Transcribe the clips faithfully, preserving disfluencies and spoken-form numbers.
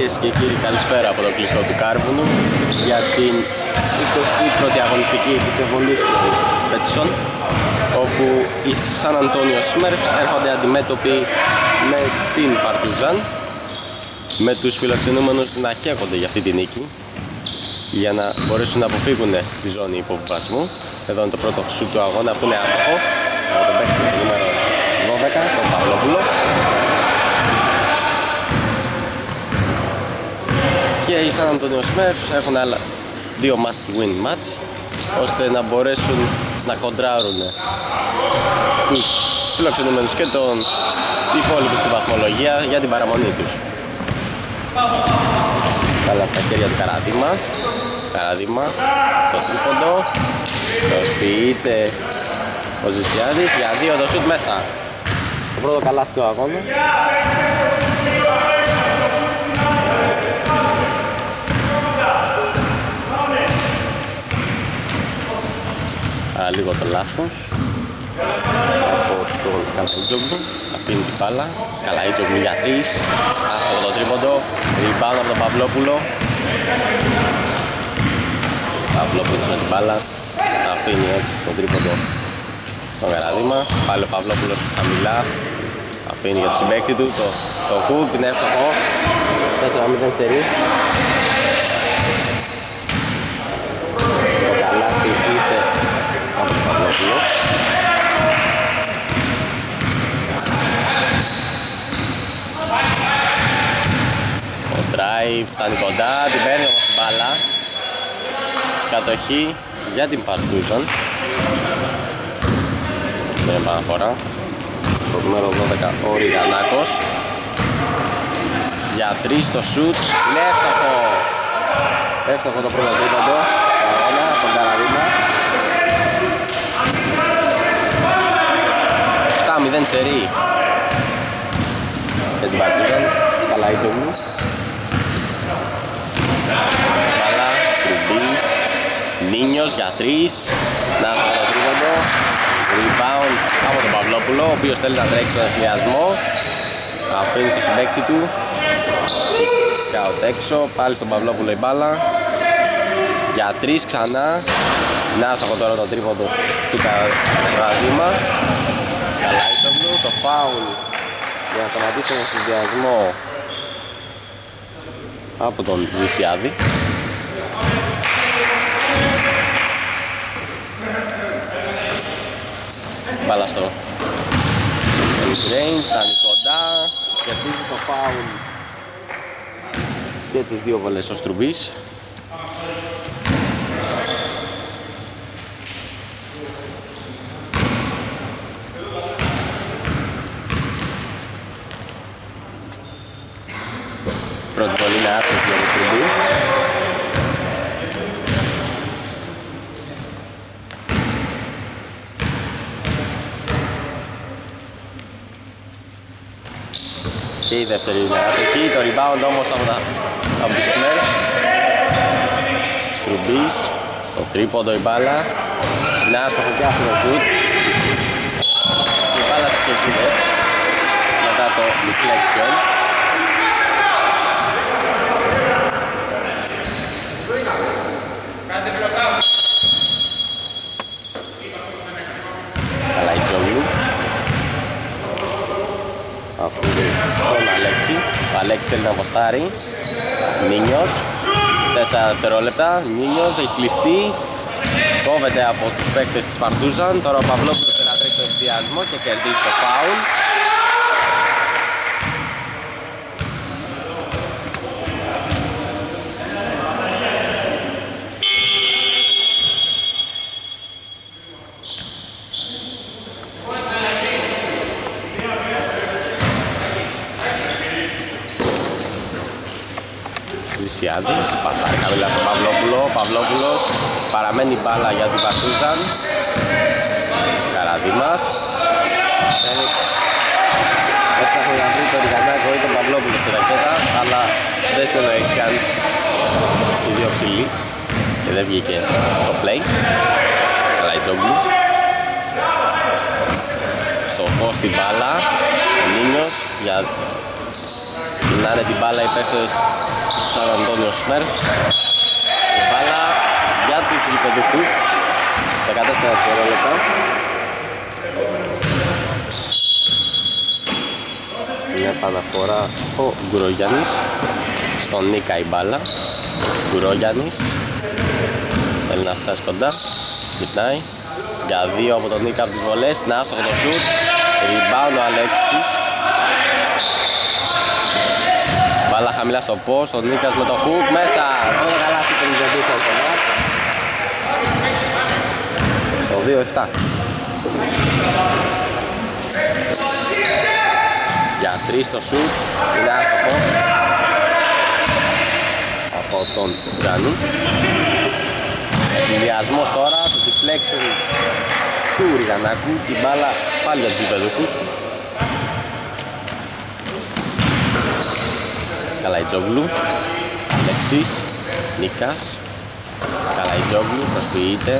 Κυρίες και κύριοι, καλησπέρα από το κλειστό του Κάρβουνου για την εικοστή πρώτη αγωνιστική της Evolution Betson, όπου οι Σαν Αντώνιο Smurfs έρχονται αντιμέτωποι με την Παρτιζάν, με τους φιλοξενούμενους να καίγονται για αυτή τη νίκη για να μπορέσουν να αποφύγουν τη ζώνη υποβιβασμού. Εδώ είναι το πρώτο σουτ του αγώνα που είναι άστοχο από τον παίκτη νούμερο δώδεκα, τον Παυλόπουλο. Και οι Σαν Αντώνιο Smurfs έχουν άλλα δύο must-win match ώστε να μπορέσουν να κοντράρουν τους φιλοξενούμενους και τον υπόλοιπο στην βαθμολογία για την παραμονή τους. Καλά στα χέρια του Καραδίμα. Καραδίμα στο τρίποντο. Το σποιείται ο Ζησιάδης για δύο, το σουτ μέσα. Το πρώτο καλάθι του αγώνα. Άρα λίγο το λάθος από τον Καλαϊτζόγλου, αφήνει την μπάλα, Καλαϊτζόγλου για τρεις, άστοχο το τρίποντο, rebound από τον Παυλόπουλο. Παυλόπουλος με την μπάλα, αφήνει έτσι το τρίποντο στον Καραδίμα, πάλι ο Παυλόπουλος χαμηλά, αφήνει για τον συμπαίκτη του, το, το hook, είναι εύστοχο, τέσσερα μηδέν σερί. Το καλάθι ήρθε από τον Παυλόπουλο. Ο drive φτάνει κοντά, την παίρνει όμως την μπάλα. Κατοχή για την Παρτούζαν. Σε επαναφορά. Το νούμερο δώδεκα ο Ριγανάκος. Για τρεις το σουτ, είναι εύστοχο. Εύστοχο το πρώτο τρίποντο, παρόλα από τον Καραδίμα. επτά μηδέν σερί. Και την Παρτίζαν, καλά είτε μου. Καλά, Στρουμπί, Νίνιος για τρεις. Να στο το τρίποντο, rebound από τον Παυλόπουλο, ο οποίος θέλει να τρέξει τον εθνιασμό. Αφήνει στο συμπαίκτη του. Κάουτ έξω, πάλι στον Παυλόπουλο η μπάλα. Για τρεις ξανά. Να στο τώρα το τρίποντο του Καραδίμα. Καλά Ιτοβλου, το φάουλ για να σταματήσει τον συνδυασμό από τον Ζησιάδη. Μπάλα στο range, φτάνει κοντά, κερδίζει το φάουλ και τις δύο βολές ο Στρουμπής. Πρώτη βολή είναι άσχετη για τον Στρουμπή. Και η δεύτερη είναι άσχετη, το rebound όμως από τα από τους Smurfs. Στρουμπής, στο τρίποντο η μπάλα. Να στο χωριάσουν το σουτ. Η μπάλα στις κερκίδες. Μετά το deflection. Καλά η Τζόγλου. Αφήνει τον Αλέξη. Ο Αλέξη θέλει να αποστάρει. Νίνιος, τέσσερα δευτερόλεπτα. Νίνιος έχει κλειστεί. Κόβεται από τους παίκτες της Παρτούζαν. Τώρα ο Παυλόπουλος θέλει να τρέξει τον ευθυασμό και κερδίζει το φάουλ. Πασάρει χαμηλά στον Παυλόπουλο. Παυλόπουλος παραμένει μπάλα για την Παρτούζαν. Καραδίμας έψαχνε να βρει τον Ριγανάκο ή τον Παυλόπουλο στη ρακέτα, αλλά δεν συνοήθηκαν οι δύο φίλοι και δεν βγήκε το play. Αλλά η Τζόγκλου στο φως την μπάλα, ο Νίνιος για Να είναι την μπάλα οι παίκτες του Σαν Αντώνιο Σπέρφς. Η μπάλα για τους γηπεδούχους. δεκατέσσερα δευτερόλεπτα. Μια επαναφορά ο Γκουρογιάννης. Στον Νίκα η μπάλα. Γκουρογιάννης θέλει να φτάσει κοντά. Κοιτάει. Για δύο από τον Νίκα από τις βολές. Να άστοχο το σουτ. Rebound ο Αλέξης. Μπάλα χαμηλά στο post, ο Νίκας με το hook μέσα. Πολύ καλά αυτή την ζευγούσα στο μάτς. Το δύο επτά. Για τρία στο shoot, είναι άστοχο. Από τον Τζάνου. Συνδυασμός τώρα, το deflection του Ριγανάκου. Την μπάλα πάλι για τους γηπεδούχους. Καλαϊτζόγλου, Αλέξης, Νίκας, Καλαϊτζόγλου, προσποιείται,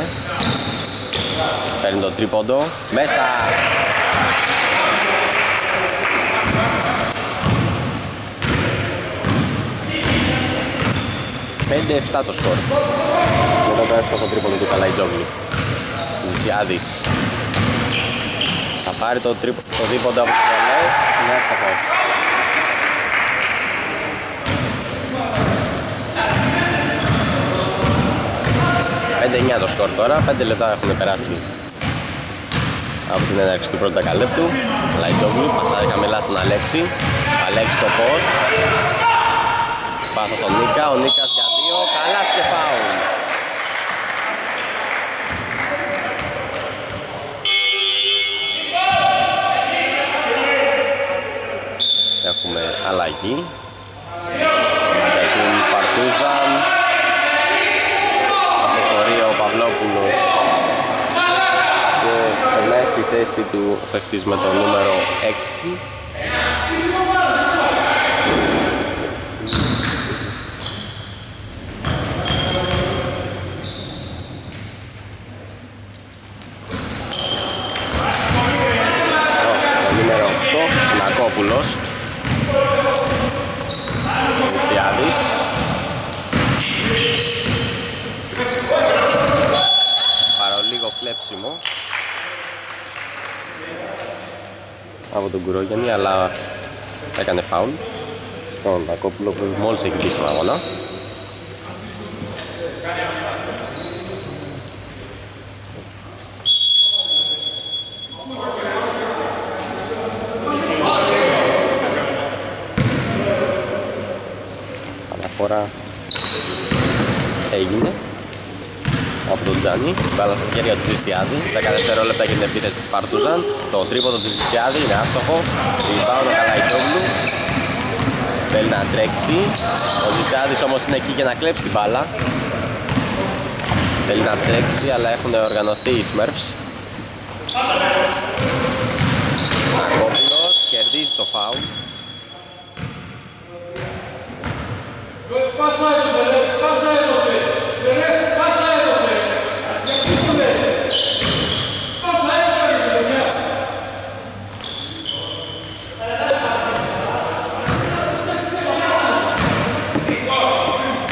παίρνει το τρίποντο, μέσα! πέντε επτά το σκορ. Μετά το έφτασε το τρίποντο του Καλαϊτζόγλου. Ζησιάδης. Θα πάρει το τρίποντο από τις βολές, είναι έφταχος. πέντε εννιά το σκορ τώρα, πέντε λεπτά έχουν περάσει από την έναρξη του πρώτου δεκαλέπτου. Λαϊτζόγλου, πασάρει χαμηλά στον Αλέξη. Αλέξη το post. Πάσα στον Νίκα, ο Νίκας για δύο, καλά και φάουλ. Έχουμε αλλαγή. Για την Παρτούζαν. Παυλόπουλος και περνάει στη θέση του παίκτης με το νούμερο έξι. Το νούμερο οκτώ, Νακόπουλος. Μουσιάδης. Κλέψιμο από τον Γκουρόγιαννη, αλλά έκανε φάουλ στον Νακόπουλο που μόλις έχει μπει στον αγώνα. Αναφορά έγινε από τον Τζάνι, μπάλα στα χέρια του Ζησιάδη. δεκατέσσερα δευτερόλεπτα για την επίθεση της Παρτούζαν. Το τρίποντο του Ζησιάδη είναι άστοχο. Rebound ο Καλαϊτζόγλου. Θέλει να τρέξει. Ο Ζησιάδης όμως είναι εκεί για να κλέψει την μπάλα. Θέλει να τρέξει, αλλά έχουν οργανωθεί οι Smurfs. Νακόπουλος κερδίζει το φάουλ. Πάσα έδωσε, πάσα έδωσε, πάσα έδωσε.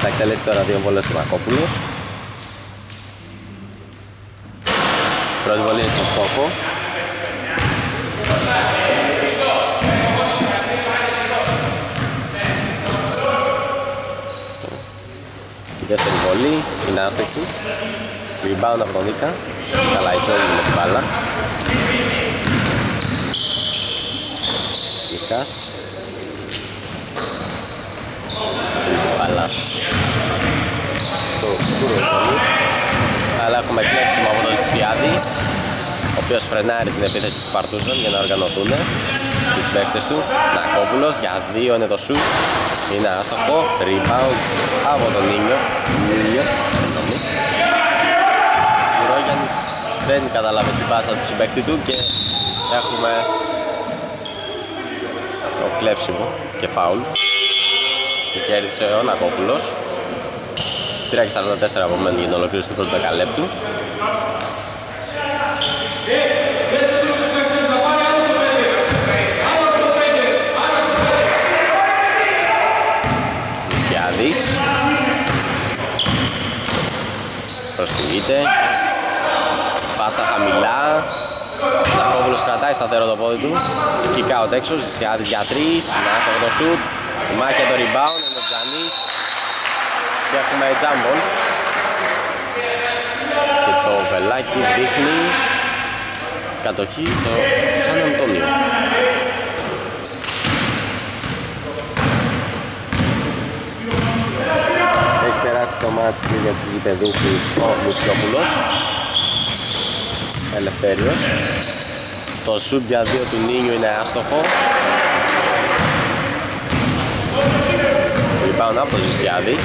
Θα εκτελέσει τώρα δύο βολές του Νακόπουλος. Πρώτη βολή είναι στον στόχο. Η δεύτερη βολή είναι άστοχη. Rebound από τον Νίκα. Καλά ισόγει με την μπάλα. Νίκας. Μπάλα. Το Γκουρογιάννη. Αλλά έχουμε κλέψιμο από τον Ζησιάδη, ο οποίος φρενάρει την επίθεση της Παρτούζων για να οργανωθούν τις παίκτες του. Νακόπουλος για δύο είναι το σουτ. Είναι άστοχο. Rebound από τον Νίνιο. Νίνιο. Γκουρογιάννης δεν καταλάβει την πάσα του συμπαίκτη του και έχουμε το κλέψιμο και φάουλ. Και κέρδισε ο Νακόπουλος. τρία σαράντα τέσσερα απομένουν για την ολοκλήρωση του πρώτου δεκαλέπτου. Κινείται. Πάσα χαμηλά. Λαμπρόπουλος κρατάει σταθερό το πόδι του. Kick out έξω, Ζησιάδη για τρεις. Συνάσταση από το shoot. Μάκια το rebound, ο Τζανής. Και έχουμε τζάμπολ. Και το βελάκι δείχνει κατοχή το Σαν Αντώνιο. Έχει περάσει το μάτς και για τους γηπεδούχους ο Μουτσιόπουλος. Ελευθέριος. Το σουτ για δύο του Νίνιου είναι άστοχο. Rebound από το Ζησιάδη.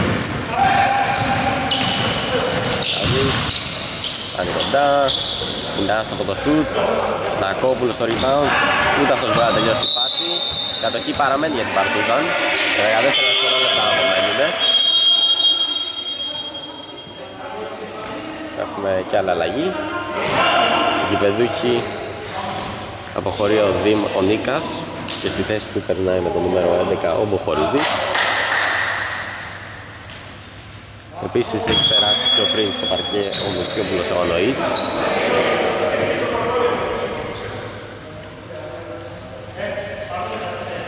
Κάνει κοντά. Είναι άστοχο το σουτ. Τακόπουλος στο rebound. Ούτε αυτός μπορεί να τελειώσει τη φάση. Κατοχή παραμένει για την Παρτούζαν. δεκατέσσερα λεπτά απομένουν. Έχουμε και άλλη αλλαγή. Η γηπεδούχη αποχωρεί ο Δήμ ο Νίκας και στη θέση του περνάει με το νούμερο έντεκα ο Μποχορίδης. Επίσης έχει περάσει πιο πριν στο παρκέ ο Μουτσιόπουλος ο Ανοή.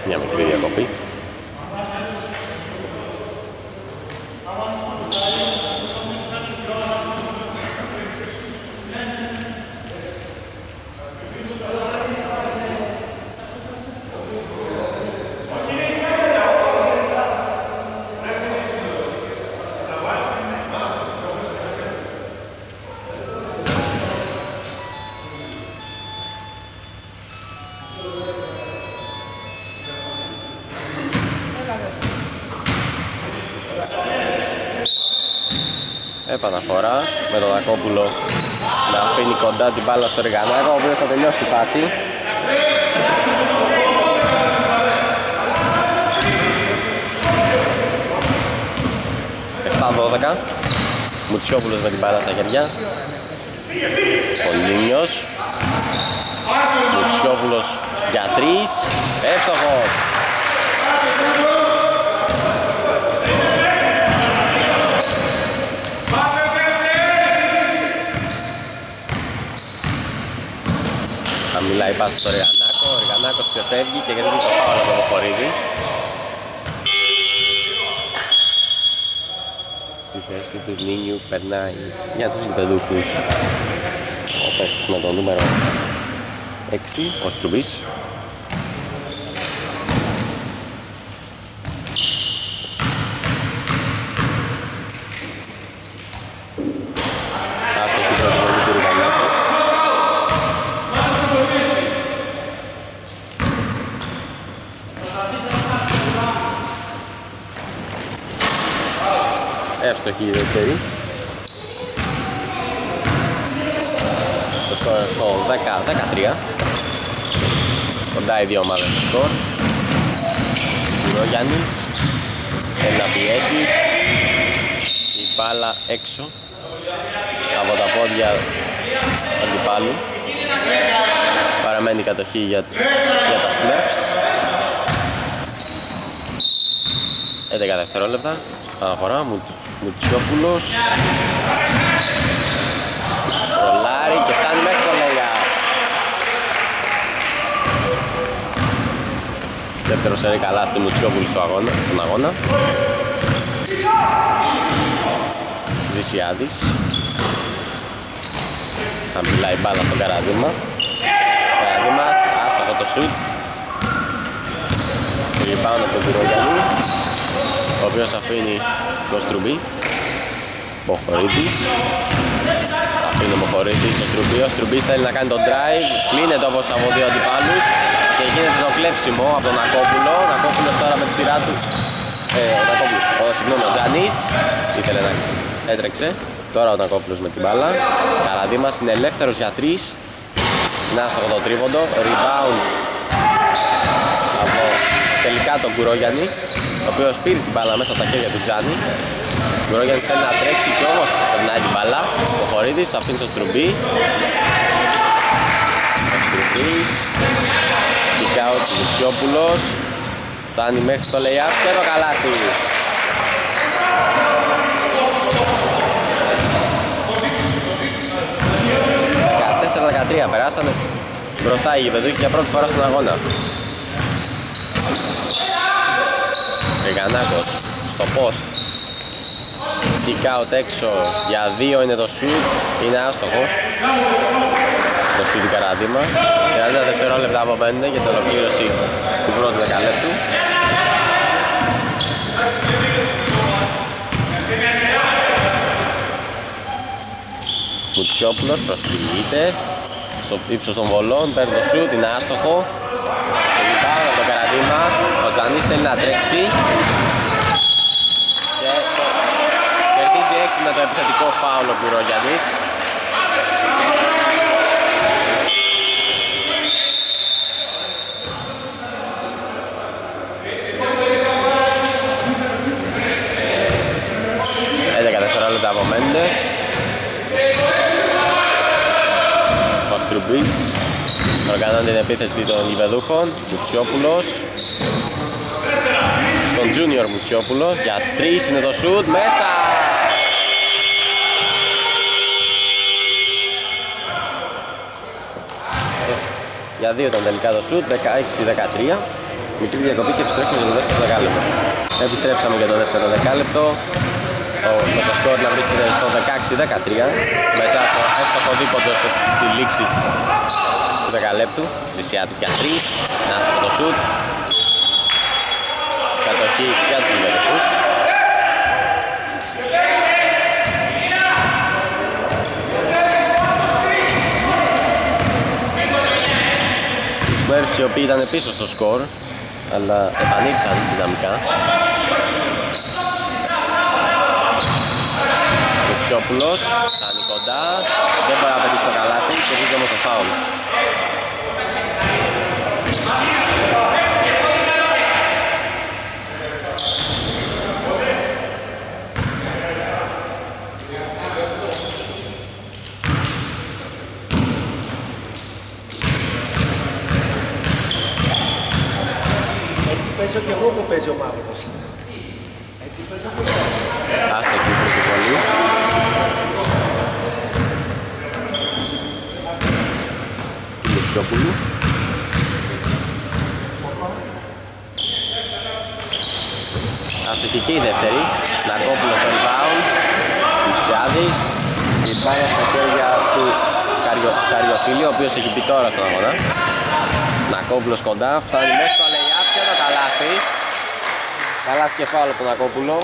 Μια μικρή διακοπή. Επαναφορά με τον Δακόπουλο να αφήνει κοντά την μπάλα στο Ριγανάκο, ο οποίος θα τελειώσει τη φάση. εφτά δώδεκα. Μουτσιόπουλος με την μπάλα στα χέρια. Ο Λίνιος. Μουτσιόπουλος για τρεις. Εύστοχο. Μιλάει πάση στο Ριγανάκο, ο Ριγανάκος ξεφεύγει και γρήγορα το φάουλ από το Χορίδη. Στη θέση του Νίνιου περνάει για τους γηπεδούχους ο παίκτης με το νούμερο έξι, ο Στρουμπής. Εύστοχη η δεύτερη. Το σκορ στο δέκα δεκατρία. Κοντά οι δύο ομάδες στο σκορ. Ο Γιάννης θέλει να πιέζει. Η μπάλα έξω από τα πόδια του αντιπάλου. Παραμένει η κατοχή για, για τα Smurfs. έντεκα δευτερόλεπτα. Αναφορά μου. Μουτσιόπουλος ρολάρι και φτάνει μέχρι τον Λέγια. Δεύτερο σερί καλά του Μουτσιόπουλου στον αγώνα. Ζησιάδης. Θα μιλάει μπάλα στον Καραδίμα. Καραδίμας, άστοχο το σουτ. Λιπάνω από τον Πυρογιανού, ο οποίος αφήνει το Στρουμπί. Μποχορίτης. Αφήνει ο Μποχορίτης το Στρουμπί. Ο Στρουμπής θέλει να κάνει τον drive. Κλείνεται όπως από δύο αντιπάλους και γίνεται το κλέψιμο από τον Ακόπουλο. Ο Ακόπουλος τώρα με τη σειρά του. Ε, ο Ακόπουλος, ο συγγνώμη, ο Τζανής. Ήθελε να έτρεξε. Τώρα ο Ακόπουλος με την μπάλα. Καραδίμας είναι ελεύθερος για τρεις. Να στο το τρίποντο. Rebound. Από τελικά τον Κουρόγιαννη, ο οποίος πήρε την μπάλα μέσα στα χέρια του Τζάνι. Ο Κουρόγιαννης θέλει να τρέξει και όμως περνάει την μπάλα. Ο Χορίδης αφήνει το Στρουμπί. Ο Στρουμπής. Kick out του Μουτσιόπουλος. Φτάνει μέχρι το lay-up και το καλάθι. περάσανε μπροστά οι γηπεδούχοι για πρώτη φορά στον αγώνα. Ριγανάκος στο post. Kick out έξω για δύο είναι το shoot, είναι άστοχο. Το shoot καράδημα. τριάντα δευτερόλεπτα από πέντε για την ολοκλήρωση του πρώτου δεκαλέπτου. Μουτσιόπουλος προσφυγείται στο ύψος των βολών, παίρνει το shoot, είναι άστοχο. Rebound από το καραδίμα, ο Τζανής θέλει να τρέξει. Με το επιθετικό φάουλ ο Μπουρογιαννής. έντεκα δευτερόλεπτα απομένουν. Ο Στρουμπής οργανώνει την επίθεση των γηπεδούχων. Μουτσιόπουλος. Στον Τζούνιορ Μουτσιόπουλο. Για τρεις είναι το σουτ. Μέσα! Για δύο ήταν τελικά το σουτ, δεκαέξι δεκατρία. Μικρή διακοπή και επιστρέφουμε για το δεύτερο δεκάλεπτο. Επιστρέψαμε για το δεύτερο δεκάλεπτο. Με το σκορ να βρίσκεται στο δεκαέξι δεκατρία. Μετά το εύστοχο δίποντο στη λήξη του δεκαλέπτου. Ζησιάτης για τρία. Να άστοχο το σουτ. Κατοχή για τους γηπεδούχους. Οι οποίοι ήταν πίσω στο σκορ, αλλά επανήλθαν δυναμικά. Κουτσιόπουλος, κάνει κοντά, δεν μπορεί να πετύχει το καλάθι, κερδίζει όμως το φάουλ. Παίζω κι εγώ που παίζει ο Μαύρος. Έτσι παίζω κι εγώ. Άστε εκεί που παίζει πολύ. Λεκτιόπουλου. Άστε εκεί και η δεύτερη. Λακόπουλος τον Βάουν. Λυσιάδης. Υπάρχει στα χέρια του Καριοφίλη, ο οποίος έχει μπει τώρα στον αγώνα. Λακόπουλος κοντά, φτάνει μέχρι το αλεγιά. Καλάθι, καλάθι και φάουλ από τον Ακόπουλο.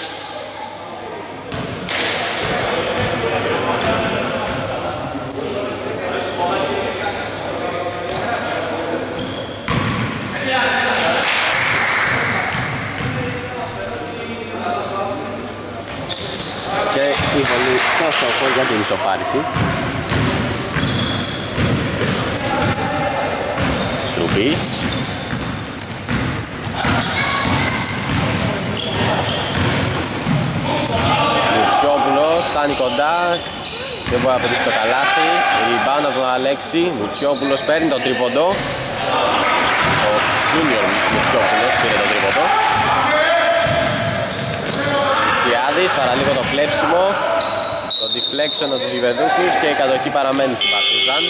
Και η βολή στο στόχο για την ισοφάριση. Στρουπής. Μουτσιόπουλος φτάνει κοντά, δεν μπορεί να πετύχει το καλάθι. Rebound από τον Αλέξη. Μουτσιόπουλος παίρνει το τρίποντο. Ο Junior Μουτσιόπουλος πήρε το τρίποντο. Σιάδης παραλίγο το κλέψιμο. Το deflection από τους γηπεδούχους και η κατοχή παραμένει στην Παρτίζαν.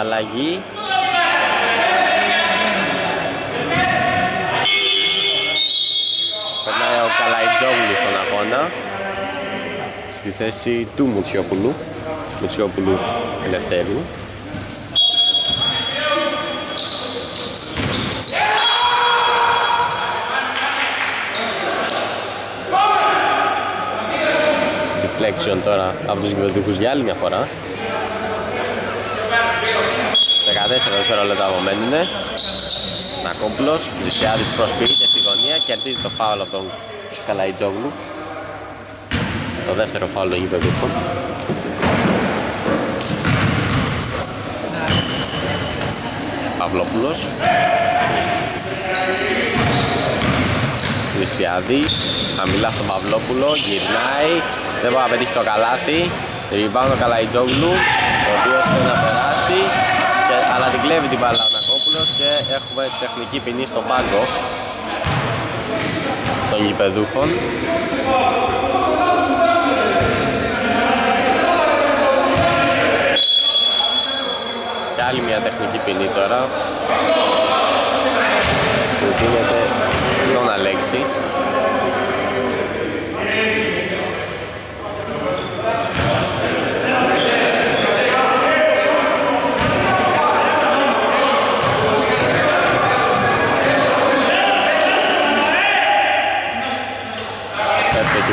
Αλλαγή. Περνάει ο Καλαϊτζόγλου στον αγώνα στη θέση του Μουτσιόπουλου Μουτσιόπουλου Ελευθέρου. Deflection τώρα από τους γηπεδούχους για άλλη μια φορά. δεκατέσσερα δευτερόλεπτα απομένουν. Νακόπουλος, Ζησιάδης προσποιείται στη γωνία και κερδίζει το φάουλ από τον Καλαϊτζόγλου. Το δεύτερο φάουλ των γηπεδούχων. Παυλόπουλος, Ζησιάδης, χαμηλά στον Παυλόπουλο, γυρνάει, δεν μπορεί να πετύχει το καλάθι. Rebound ο Καλαϊτζόγλου, ο οποίος θέλει να περάσει, και, αλλά την κλέβει την μπάλα ο Νακόπουλος και έχουμε τεχνική ποινή στον πάγκο των γηπεδούχων. άλλη μια τεχνική ποινή τώρα που δίνεται τον Αλέξη.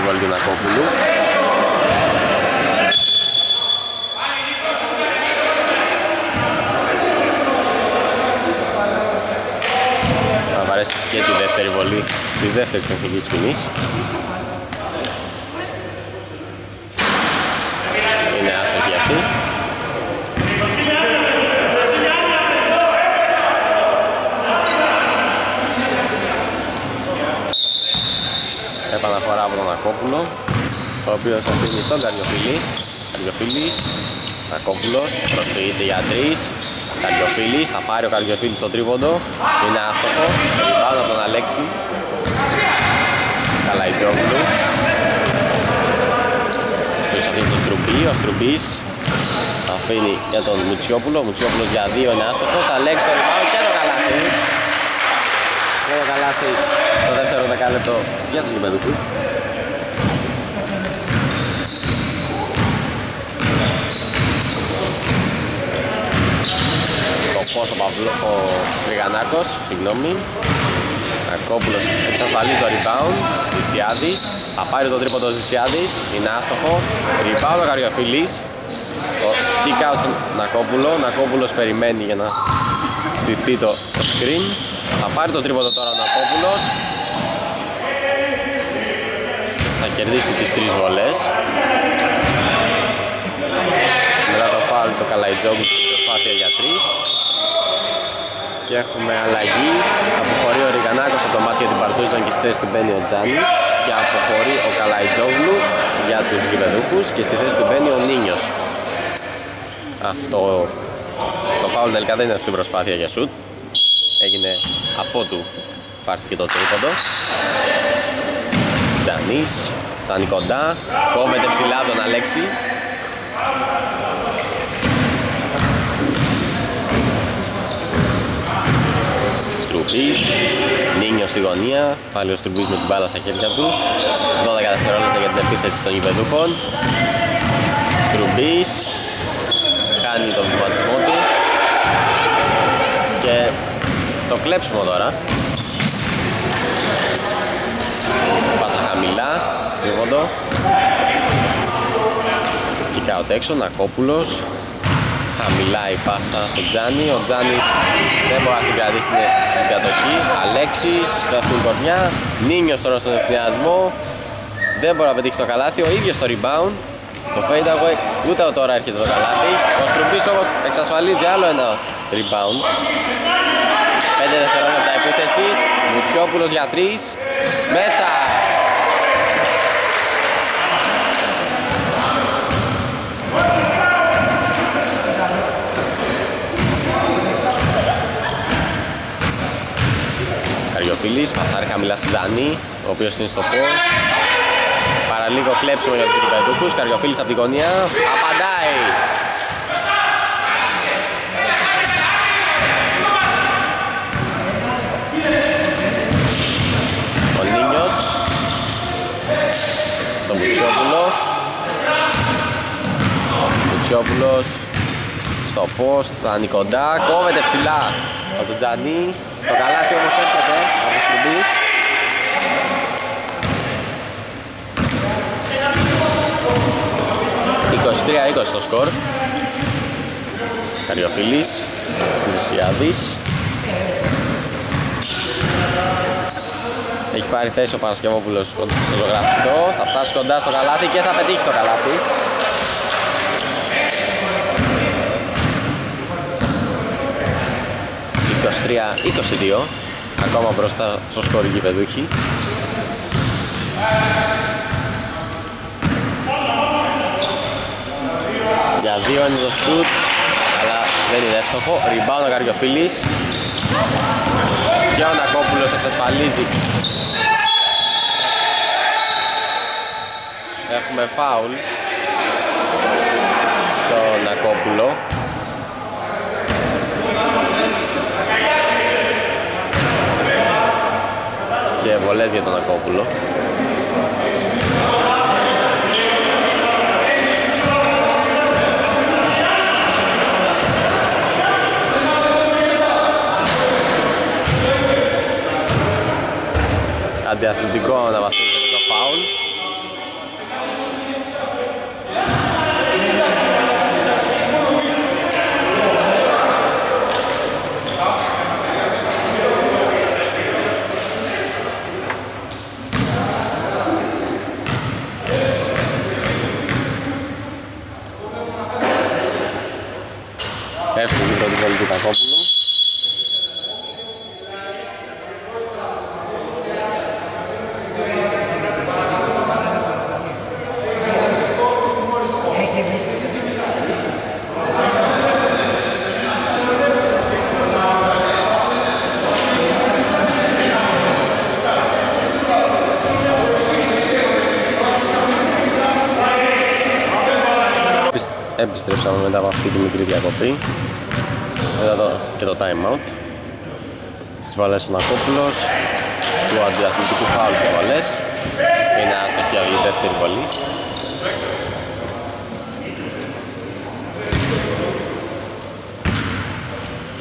Βολγινακόπουλου. Θα βαρέσει και τη δεύτερη βολή της δεύτερης τεχνικής ποινής. Είναι άστοχη αυτή. Επαναφορά από τον Ακόπουλο, ο οποίος θα στείλει στον Καριοφίλη. Καριοφίλης, Ακόπουλος, προσφυγείται για τρεις. Καριοφίλης, θα πάρει ο Καριοφίλης στον τρίποντο. Είναι άστοχο, πάνω από τον Αλέξη. Καλαϊτζόγλου. Τους αφήνει τον Στρουμπή, ο Στρουμπής αφήνει για τον Μουτσιόπουλο. Ο Μουτσιόπουλος για δύο είναι άστοχος. Αλέξη τον Λιπάου και το καλάθι. Και το καλάθι στο δεύτερο δεκάλεπτο για τους γηπεδούχους. Κοπός ο, Παυλο, ο Τριγανάκος, συγγνώμη. Ακόπουλος εξασφαλίζει το rebound, Ζησιάδης. Θα πάρει το τρίποντο Ζησιάδης, είναι άστοχο. Rebound ο Καριοφίλης. Ο kick out στον Νακόπουλο. Νακόπουλος περιμένει για να στηθεί το screen. Θα πάρει το τρίποντο τώρα ο Νακόπουλος. Θα κερδίσει τις τρεις βολές. Μετά το φάουλ το Καλαϊτζόγλου στην προσπάθεια για τρεις. Και έχουμε αλλαγή. Αποχωρεί ο Ριγανάκος από το μάτς για την Παρτούζαν και στη θέση του μπαίνει ο Τζάνης. Και αποχωρεί ο Καλαϊτζόγλου για τους γηπεδούχους και στη θέση του μπαίνει ο Νίνιος. Αυτό το φάουλ τελικά δεν ήταν στην προσπάθεια για σουτ. Έγινε αφότου πάρθηκε το τρίποντο. Τζανής, φτάνει κοντά, κόβεται ψηλά τον Αλέξη. Στρουπής, Νίνιος στη γωνία, πάλι ο Στρουπής με την μπάλα στα χέρια του. δώδεκα δευτερόλεπτα για την επίθεση των γηπεδούχων. Στρουπής, κάνει τον βηματισμό του. Και το κλέψιμο τώρα. Πάσα χαμηλά, τρίποντο. Κικάουτ έξω, Νακόπουλος. Χαμηλά η πάσα στον Τζάνι. Ο Τζάνις δεν μπορεί να συγκρατήσει την κατοχή. Αλέξης, δεύτερη κορμιά. Νίνιος τώρα στον ευθυνιασμό. Δεν μπορεί να πετύχει το καλάθι. Ο ίδιος το rebound. Το fade away, ούτε τώρα έρχεται το καλάθι. Ο Στρουμπής όμως εξασφαλίζει άλλο ένα rebound. πέντε δευτερόλεπτα επίθεσης. Μουτσιόπουλος για τρεις. Μέσα! Καριοφίλης, πασάρει χαμηλά στον Τζάνι, ο οποίος είναι στο πόρ. Παραλίγο κλέψιμο για τους γηπεδούχους. Καριοφίλης από την γωνία. Απαντάει! Στον Μουτσιόπουλο. Μουτσιόπουλος στο post, θα είναι κοντά, κόβεται ψηλά από τον Τζανί. Το καλάθι όμως έρχεται από το Στρουμπή. είκοσι τρία είκοσι το σκορ. Καριοφίλης, Ζησιάδης. Έχει πάρει θέση ο Πανασκευόπουλος στο ζωγραφιστό. Θα φτάσει κοντά στο καλάθι και θα πετύχει το καλάθι. είκοσι τρία είκοσι δύο. Ακόμα μπροστά στο σκορ οι γηπεδούχοι. Για δύο είναι το σουτ, αλλά δεν είναι εύστοχο. Rebound ο Καριοφίλης. Και ο Νακόπουλος εξασφαλίζει. Έχουμε φάουλ στο Νακόπουλο. και βολές για τον Ακόπουλο. Αντιαθλητικό να βαθύσετε το φάουλ. Έφυγε το διπολή του Κακόπουλου. Επιστρέψαμε μετά από αυτή τη μικρή διακοπή. Μετά το, και το time out. Στις βαλές ο Νακόπουλος, του αντιαθλητικού φάουλ και βαλές. Είναι αστοχία η δεύτερη βολή.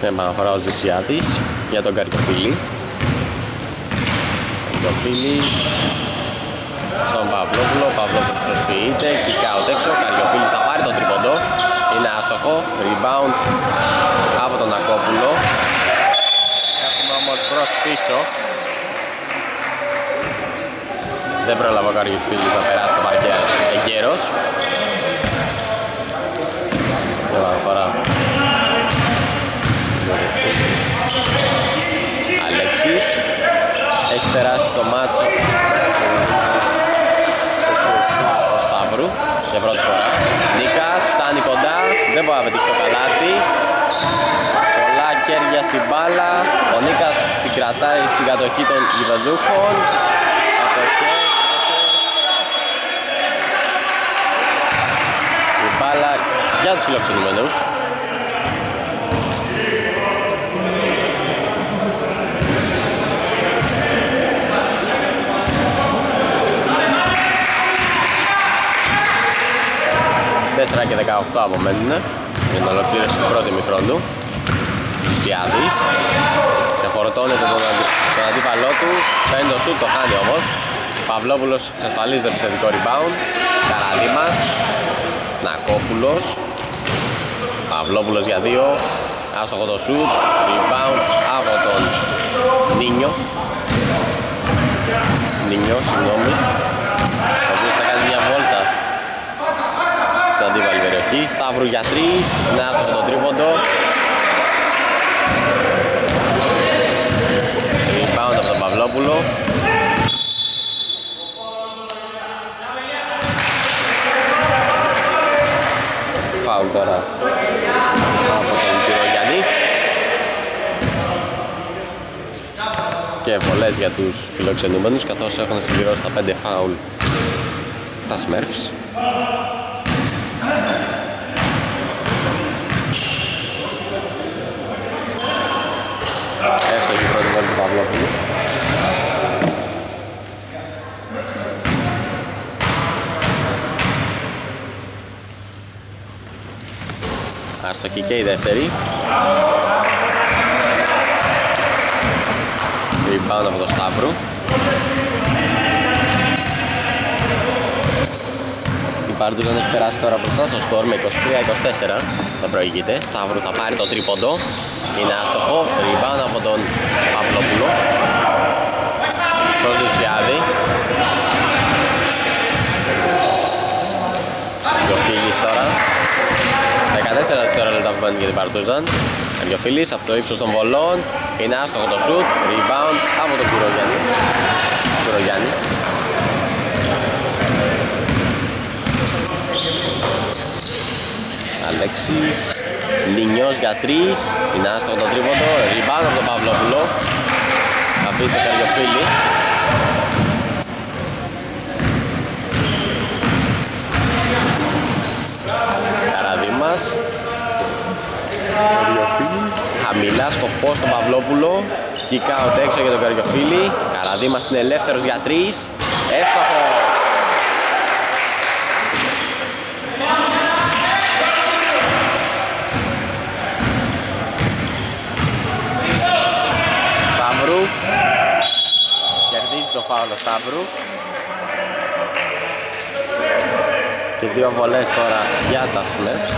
Θέμα αφορά ο Ζησιάδης για τον Καρκοφίλη. Καρκοφίλης στον Παυλόπουλο, Παυλόπουλος προσφυγείται, kick out έξω, Καρκοφίλης θα πάρει τον τριποντό, είναι άστοχο, rebound από τον Ακόπουλο. Έχουμε όμως προς πίσω, δεν πρόλαβε ο Καρκοφίλης να περάσει το παρκέ εγκαίρος. Εδώ αφορά Αλέξης, έχει περάσει το μάτσο για πρώτη φορά. Νίκας φτάνει κοντά, δεν μπορεί να πετύχει το καλάθι. Πολλά κέρια στην μπάλα, ο Νίκας την κρατάει στην κατοχή των γηπεδούχων. Η μπάλα για τους φιλοξενούμενους. τέσσερα και δεκαοκτώ απομένουν για την ολοκλήρωση του πρώτου ημιχρόνου. Ζησιάδης ξεφορτώνεται τον, αντι... τον αντίπαλό του, παίρνει το σουτ, το χάνει όμως. Παυλόπουλος εξασφαλίζει το επιθετικό rebound. Καραδίμας, Νακόπουλος, Παυλόπουλος για δύο, άστοχο το σουτ, rebound από τον Νίνιο. Νίνιο, συγγνώμη, ο οποίος θα κάνει μια βόλτα στην αντίβαλη περιοχή. Σταύρου για τρεις, να στο τον τρίποντο. Rebound από τον Παυλόπουλο. Φάουλ τώρα από τον Κυρογιαννή. Και πολλές για τους φιλοξενούμενους, καθώς έχουν συμπληρώσει τα πέντε φάουλ στα Smurfs. Έφταγε η πρώτη βόλη του Παυλόπουλου. Αστοχή και η δεύτερη. Rebound από τον Σταύρου. Η Παρτούζαν έχει περάσει τώρα μπροστά στο σκορ με είκοσι τρία είκοσι τέσσερα. Θα προηγείται. Σταύρου θα πάρει το τρίποντο. Είναι άστοχο. Rebound από τον Παυλόπουλο. Στον Ζησιάδη. Αργιοφίλης τώρα. δεκατέσσερα λεπτά που μένουν για την Παρτούζαν. Αργιοφίλης από το ύψος των βολών. Είναι άστοχο το σουτ. Rebound από τον Κουρογιάννη. Κουρογιάννη. Αλέξης, Λινιός για τρεις, είναι άστοχο το τρίποντο, rebound από τον Παυλόπουλο. Αφήστε Καριοφίλη. Καραδίμας, Καριοφίλη, χαμηλά στο post τον Παυλόπουλο, kick Kick out έξω για τον Καριοφίλη. Καραδίμας είναι ελεύθερος για τρεις. Εύστοχο. Σταύρου. Κερδίζει το φάουλο Σταύρου. Και δύο βολές τώρα για τα Σλεφς.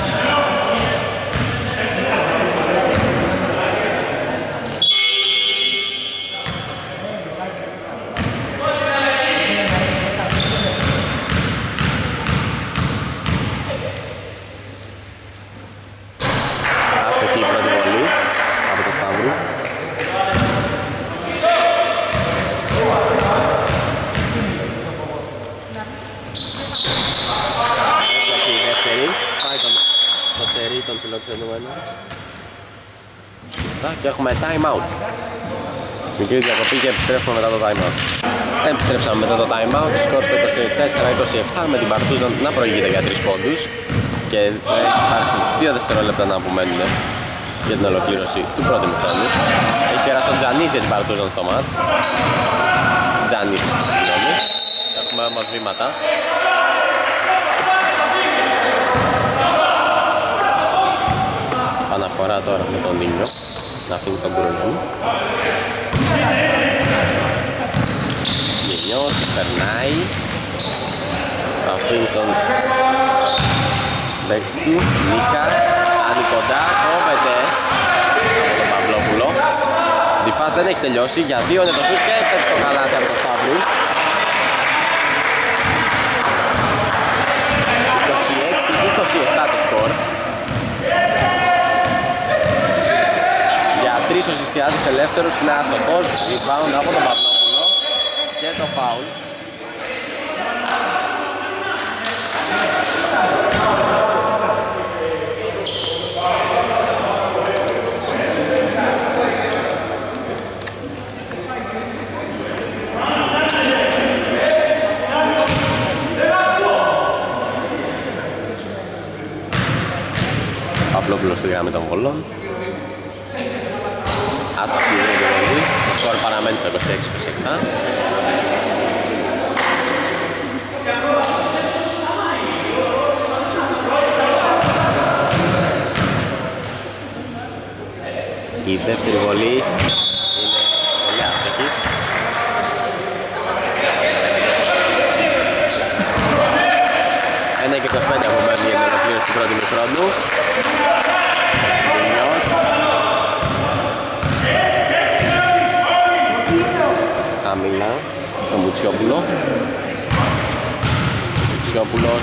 Και έχουμε time out. Μικρή διακοπή και επιστρέφουμε μετά το time out. Επιστρέψαμε μετά το time out. Σκορ στο είκοσι τέσσερα είκοσι επτά με την Παρτούζαν να προηγείται για τρεις πόντους. Και υπάρχουν δύο δευτερόλεπτα να απομένουν για την ολοκλήρωση του πρώτου μηχρόνου. Έχει κεράσει ο Τζανής για την Παρτούζαν στο μάτς. Τζανής, συγγνώμη. Έχουμε όμως βήματα. Αναφορά τώρα με τον Νίνιο. Να αφήνει τον Μπουρνιού. Νινιός περνάει. Να αφήνει τον Σπέκτη. Νίκας. Άννη κοντά. Κόβεται από τον Παυλόπουλο. Διφάς δεν έχει τελειώσει. Για δύο είναι το σουτ και έφτασε το καλάτι από το Σταύρου. είκοσι έξι είκοσι επτά το σκορ. Τρεις ο Ζησιάδης ελεύθερος, είναι άστοχος, rebound από τον Παπνόπουλο και το foul. Παπνόπουλος στη γραμμή των βολών. Άσπα πληρώνει το βολή, το σκορ παραμένει το είκοσι έξι είκοσι επτά. Η δεύτερη βολή είναι πολύ άστοχη. Ένα και είκοσι πέντε απομένει για την ολοκλήρωση του πρώτου μηχρόνου. Μιλά στον Μπουτσιόπουλο. Μπουτσιόπουλος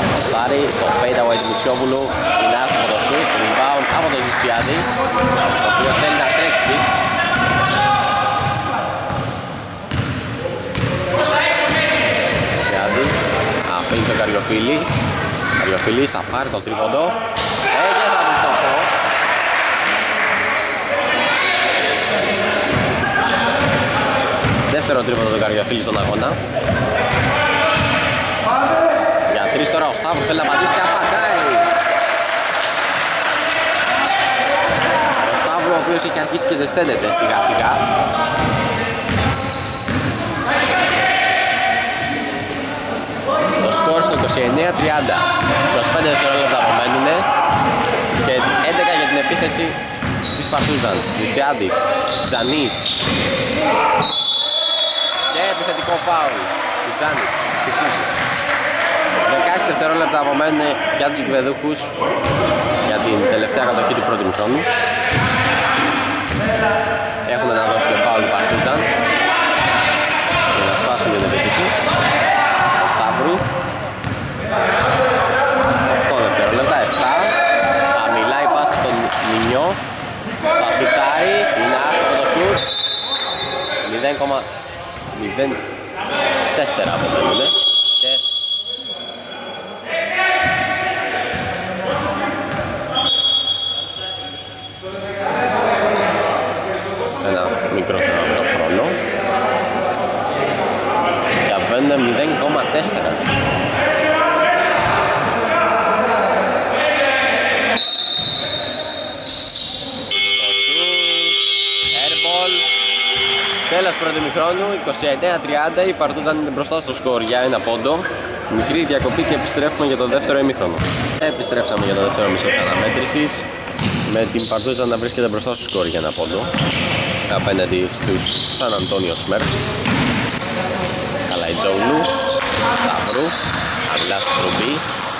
αποστάρει το fade away του Μπουτσιόπουλου. Είναι άσχο το shoot, rebound από τον Ζησιάδη, το οποίο θέλει να τρέξει. Ζησιάδη αφήνει τον Καριοφίλη. Καριοφίλης θα πάρει το τρίποντο. Έγινε θα βρει το φω. Δεύτερο τρίποντο του Καριοφίλη στον αγώνα. Για τρεις τώρα ο Σταύρου θέλει να πατήσει και απαντάει. Ο Σταύρου ο οποίος έχει αρχίσει και ζεσταίνεται σιγά σιγά. Το σκορ στο είκοσι εννέα τριάντα. είκοσι πέντε δευτερόλεπτα απομένουν και έντεκα για την επίθεση της Παρτούζαν. Λυσιάδης, Τζανής. Επιθετικό φάουλ του Τζάνη. δεκαέξι δευτερόλεπτα απομένουν για τους γηπεδούχους για την τελευταία κατοχή του πρώτου μηχρόνου. Έχουν να δώσουν το φάουλ του Παρτούζαν για να σπάσουν την επίθεση. Ο Σταύρου. οκτώ δευτερόλεπτα, επτά. Χαμηλά η πάσα στον Νινιό. Θα σουτάρει. Είναι άστοχο το σουτ. μηδέν κόμμα μηδέν τέσσερα απομένουν και ένα μικρό χρόνο και απέντε μηδέν κόμμα τέσσερα. Έρμο Τέλος πρώτου ημιχρόνου, είκοσι εννέα τριάντα, η Παρτούζαν είναι μπροστά στο σκορ για ένα πόντο. Μικρή διακοπή και επιστρέφουμε για το δεύτερο ημιχρόνο. Επιστρέψαμε για το δεύτερο μισό της αναμέτρησης, με την Παρτούζαν να βρίσκεται μπροστά στο σκορ για ένα πόντο απέναντι στους Σαν Αντώνιο Σπέρς. Καλά η Τζοουλού, Σταύρου, Αμπλάς Τρουμπή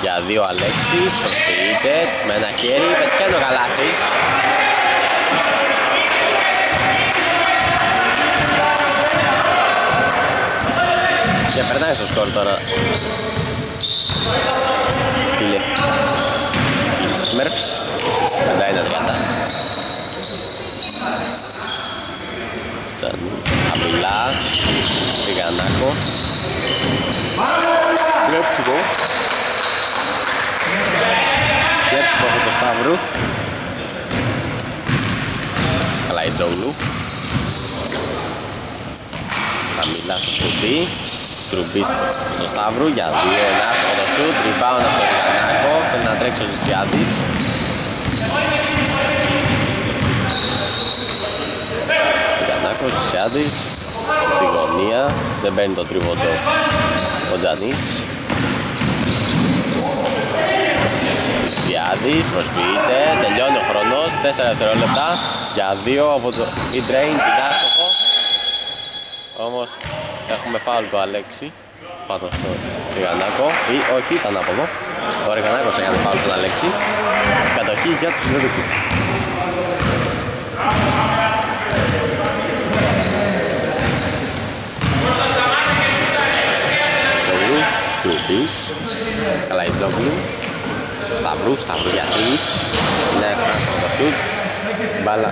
για δύο Αλέξης, προσποιείται με ένα χέρι, πετυχαίνει το καλάθι. Και περνάει στο σκορ τώρα η Smurfs πενήντα ένα τριάντα. Αμπλουλά, Τριγανάκο, Κλέψιμο Κλέψιμο από το Σταύρου. Καλά η Τζόγλου, Αμιλά στο σκουπί. Στρουμπής στο Σταύρου για δύο, ένα στο σουτ, rebound από τον Κανάκο, θέλει να τρέξει ο Ζησιάδης. Κανάκο, Ζησιάδης, στη γωνία, δεν παίρνει το τρίποντο ο Τζανής. Ζησιάδης, προσφύγεται, τελειώνει ο χρόνος, τέσσερα δευτερόλεπτα για δύο από το E-Train, πιτάστοχο. Όμως έχουμε φάουλ του Αλέξη πάνω στο Ριγανάκο, ή όχι, ήταν από εδώ. Ο Ριγανάκος έκανε φάουλ στον Αλέξη. Κατοχή για τους Βεδικούς. Σταυρού, Στουρπής, Καλαϊτζόγλου, Σταυρού, Σταυρού για τρεις. Είναι έφραστο το σουτ. Μπάλα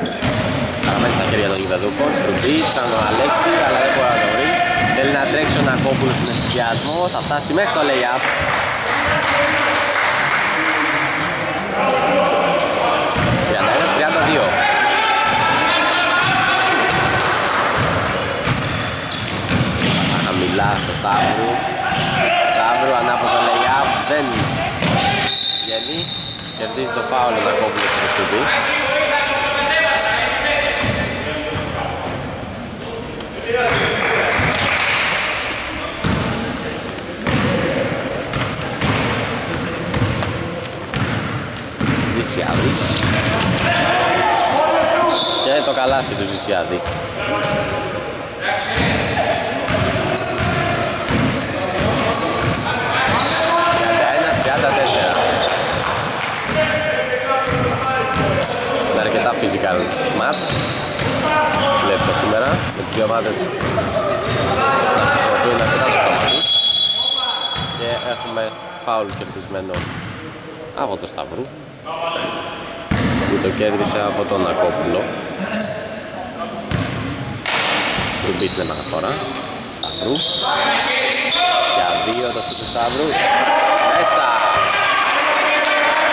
παραμένει στα χέρια των Γηβεδούκων. Στουρπής, ήταν ο Αλέξη, αλλά δεν μπορεί να το βρει. Θέλει να τρέξει ο Νακόπουλος στον εστιασμό, θα φτάσει μέχρι το lay-up. τριάντα ένα τριάντα δύο. Χαμηλά στο Σταύρου. Σταύρου ανάποδο lay-up, δεν βγαίνει. Κερδίζει το φάουλ ο Νακόπουλος στο σουτ. Και το καλάθι του Ζησιάδη. Τριάντα ένα τριάντα τέσσερα. Είναι αρκετά physical match. Βλέπω σήμερα με τις δύο ομάδες να συμφωνούν αρκετά το κομμάτι. Και έχουμε φάουλ κερδισμένο από το Σταυρού, που το κέρδισε από τον Ακόπουλο. Ρουμπής είναι μεταφορά Σταυρού για δύο, το σουτ του Σταύρου μέσα.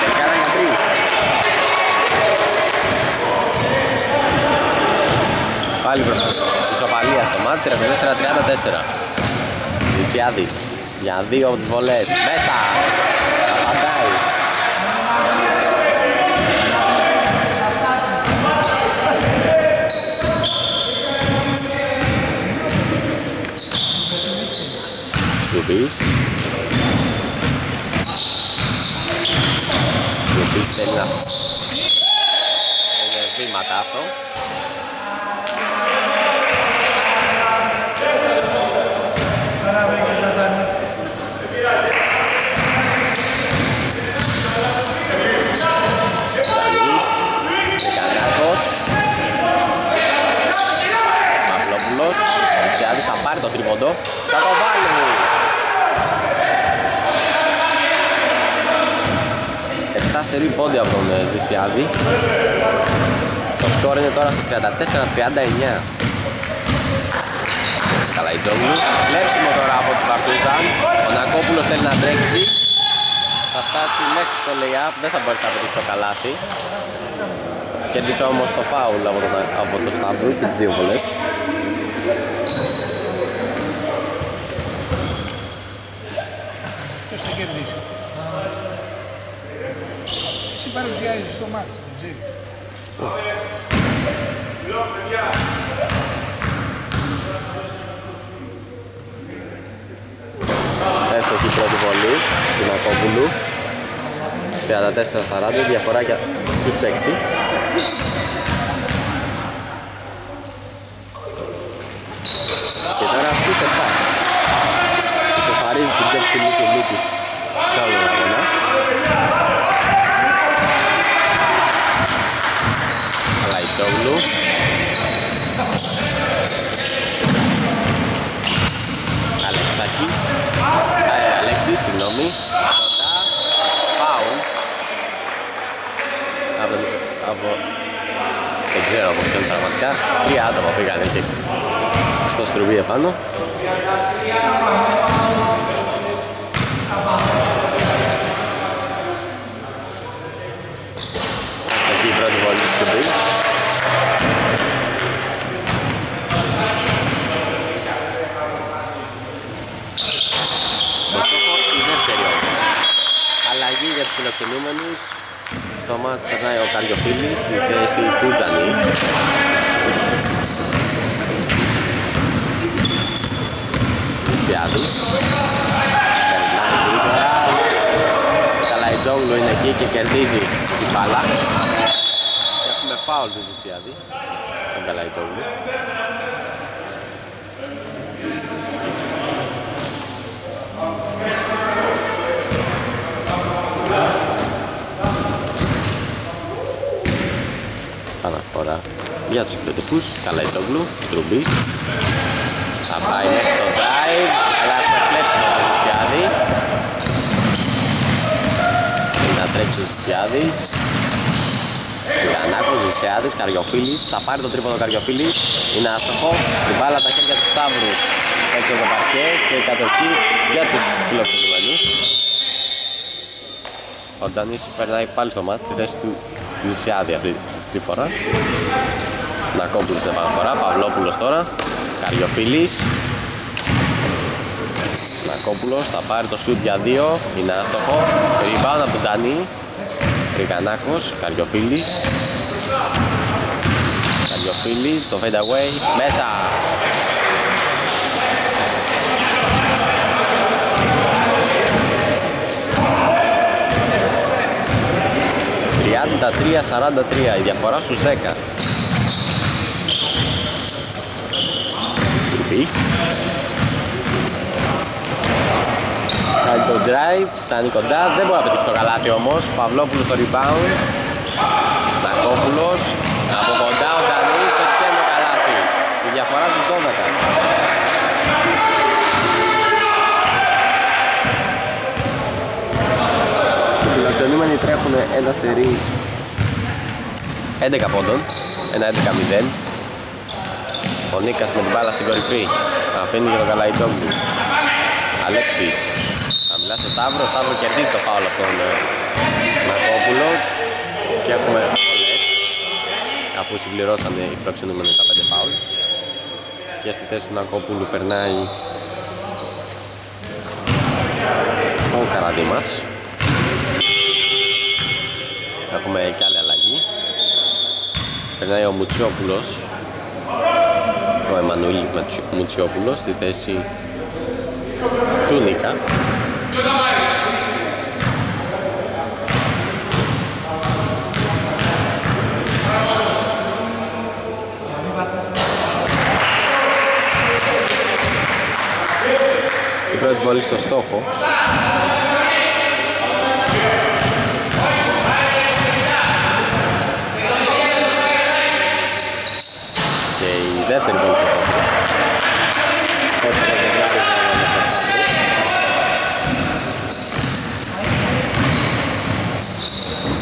Τελικά για τρεις. Πάλι προς ισοπαλία στο μάτι, τριάντα τέσσερα τριάντα τέσσερα. Ζησιάδης για δύο από τις βολές μέσα. Απαντάει. Στουρπής. Στουρπής θέλει να... Είναι βήματα αυτό. Ζανής. Δεκανάκος. Παυλόπουλος. Ζησιάδης θα πάρει το τρίποντο. Θα το βάλει. Σερή πόντι από τον Ζησιάδη. Το σκορ είναι τώρα στο τριάντα τέσσερα τριάντα εννέα. Καλά η Τζόγλου. Κλέψιμο τώρα από την Παρτούζαν. Ο Νακόπουλος θέλει να τρέξει. Θα φτάσει μέχρι το lay-up. Δεν θα μπορείς να βρει το καλάθι. Κέρδισε όμως το φάουλ από τον, από τον Σταύρου και τις δύο βολές. Ποιος θα κερδίσει? Παρουσιάζει στο μάτς, δεν ξέρει. Πινακόπουλου, τριάντα τέσσερα σαράντα, διαφορά για στους έξι. Και τώρα στους εφτά. Ξεφαρίζει την πιο ψηλή του Λούκης σε όλη την αγωνά. Αλαϊτόγλου. Αλεξάκης. Αλεξής, συγγνώμη. Κοντά. Πάουν. Από... δεν ξέρω από ποιον πραγματικά. Τρία άτομα πήγαν εκεί. Στο στρουβί επάνω. Εκεί η πρώτη βόλη του στρουβί. Στο στόχο η δεύτερη όμως. Αλλαγή για τους φιλοξενούμενους. Στο μάτς περνάει ο Καριοφίλης στη θέση Κούτζανη. Περνάει γρήγορα. Καλαϊτζόγλου είναι εκεί και κερδίζει την μπάλα. Έχουμε φάουλ του Ζησιάδη στον Καλαϊτζόγλου. Αναφορά για τους πλωτικούς. Καλαϊτζόγλου, Στρουμπής. Θα πάει μέχρι το drive, αλλά θα κλέψει τον Ζησιάδη. Να τρέξει ο Ζησιάδης. Γιαννάκος, Ζησιάδης, Καριοφίλης. Θα πάρει το τρίποδο Καριοφίλης. Είναι άστοχο. Η μπάλα τα χέρια του Σταύρου. Έτσι από το παρκέ και η κατοχή για τους φιλοξενούμενους. Ο Τζανής περνάει πάλι στο μάτι στη θέση του Ζησιάδη αυτή τη φορά. Να κόμπουν σε επαναφορά. Παυλόπουλος τώρα. Καριοφίλης. Νακόπουλος θα πάρει το σουτ για δύο. Είναι άστοχο. Rebound από τον Τζανί. Ρικανάκος. Καριοφίλης. Καριοφίλης. Το fade away. Μέσα. τριάντα τρία σαράντα τρία. Η διαφορά στους δέκα. Κάνει το drive, φτάνει κοντά, δεν μπορεί να πετύχει το καλάθι όμως. Παυλόπουλος στο rebound. Τακόπουλος. Από κοντά ο Τζανής το πιάνει το καλάθι. Η διαφορά στους δώδεκα. Οι φιλοξενούμενοι τρέχουν ένα σερί έντεκα πόντων. Ένα έντεκα μηδέν. Ο Νίκας με την μπάλα στην κορυφή. Αφήνει για τον Καλαϊτζόγλου. Αλέξης. Χαμηλά στο Σταύρο. Ο Σταύρο κερδίζει το φάουλ από τον Μακόπουλο. Και έχουμε όλες. Αφού συμπληρώσαμε οι φιλοξενούμενοι τα πέντε φάουλ. Και στη θέση του Μακόπουλου περνάει ο Καραδίμας. Έχουμε και άλλη αλλαγή. Περνάει ο Μουτσιόπουλος. Ο Εμμανουήλ Μουτσιόπουλος στη θέση του Νίκα. Η πρώτη βολή στο στόχο. Δεύτερη πόλη του Σταύρου.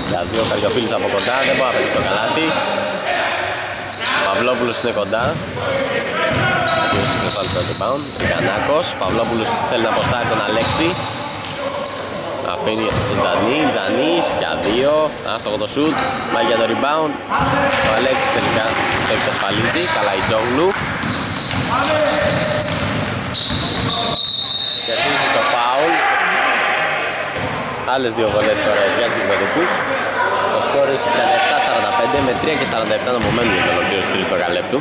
Για δύο Καριοφίλης από κοντά, δεν μπορεί να πετύχει το καλάθι. Παυλόπουλος είναι κοντά. Ρικανάκος. Παυλόπουλος θέλει να αποστάρει τον Αλέξη. Αφήνει στον Τζανί. Τζανίς για δύο. Άστοχο το σουτ. Πάει για το rebound. Ο Αλέξης τελικά το εξασφαλίζει. Καλαϊτζόγλου. Κερδίζει το φάουλ. Άλλες δύο βολές τώρα για τους Βεδικούς. Το σκόρ είναι τριάντα επτά σαράντα πέντε με τρία και σαράντα επτά να απομένουν για το ολοκλήρωση του τρίτου δεκαλέπτου.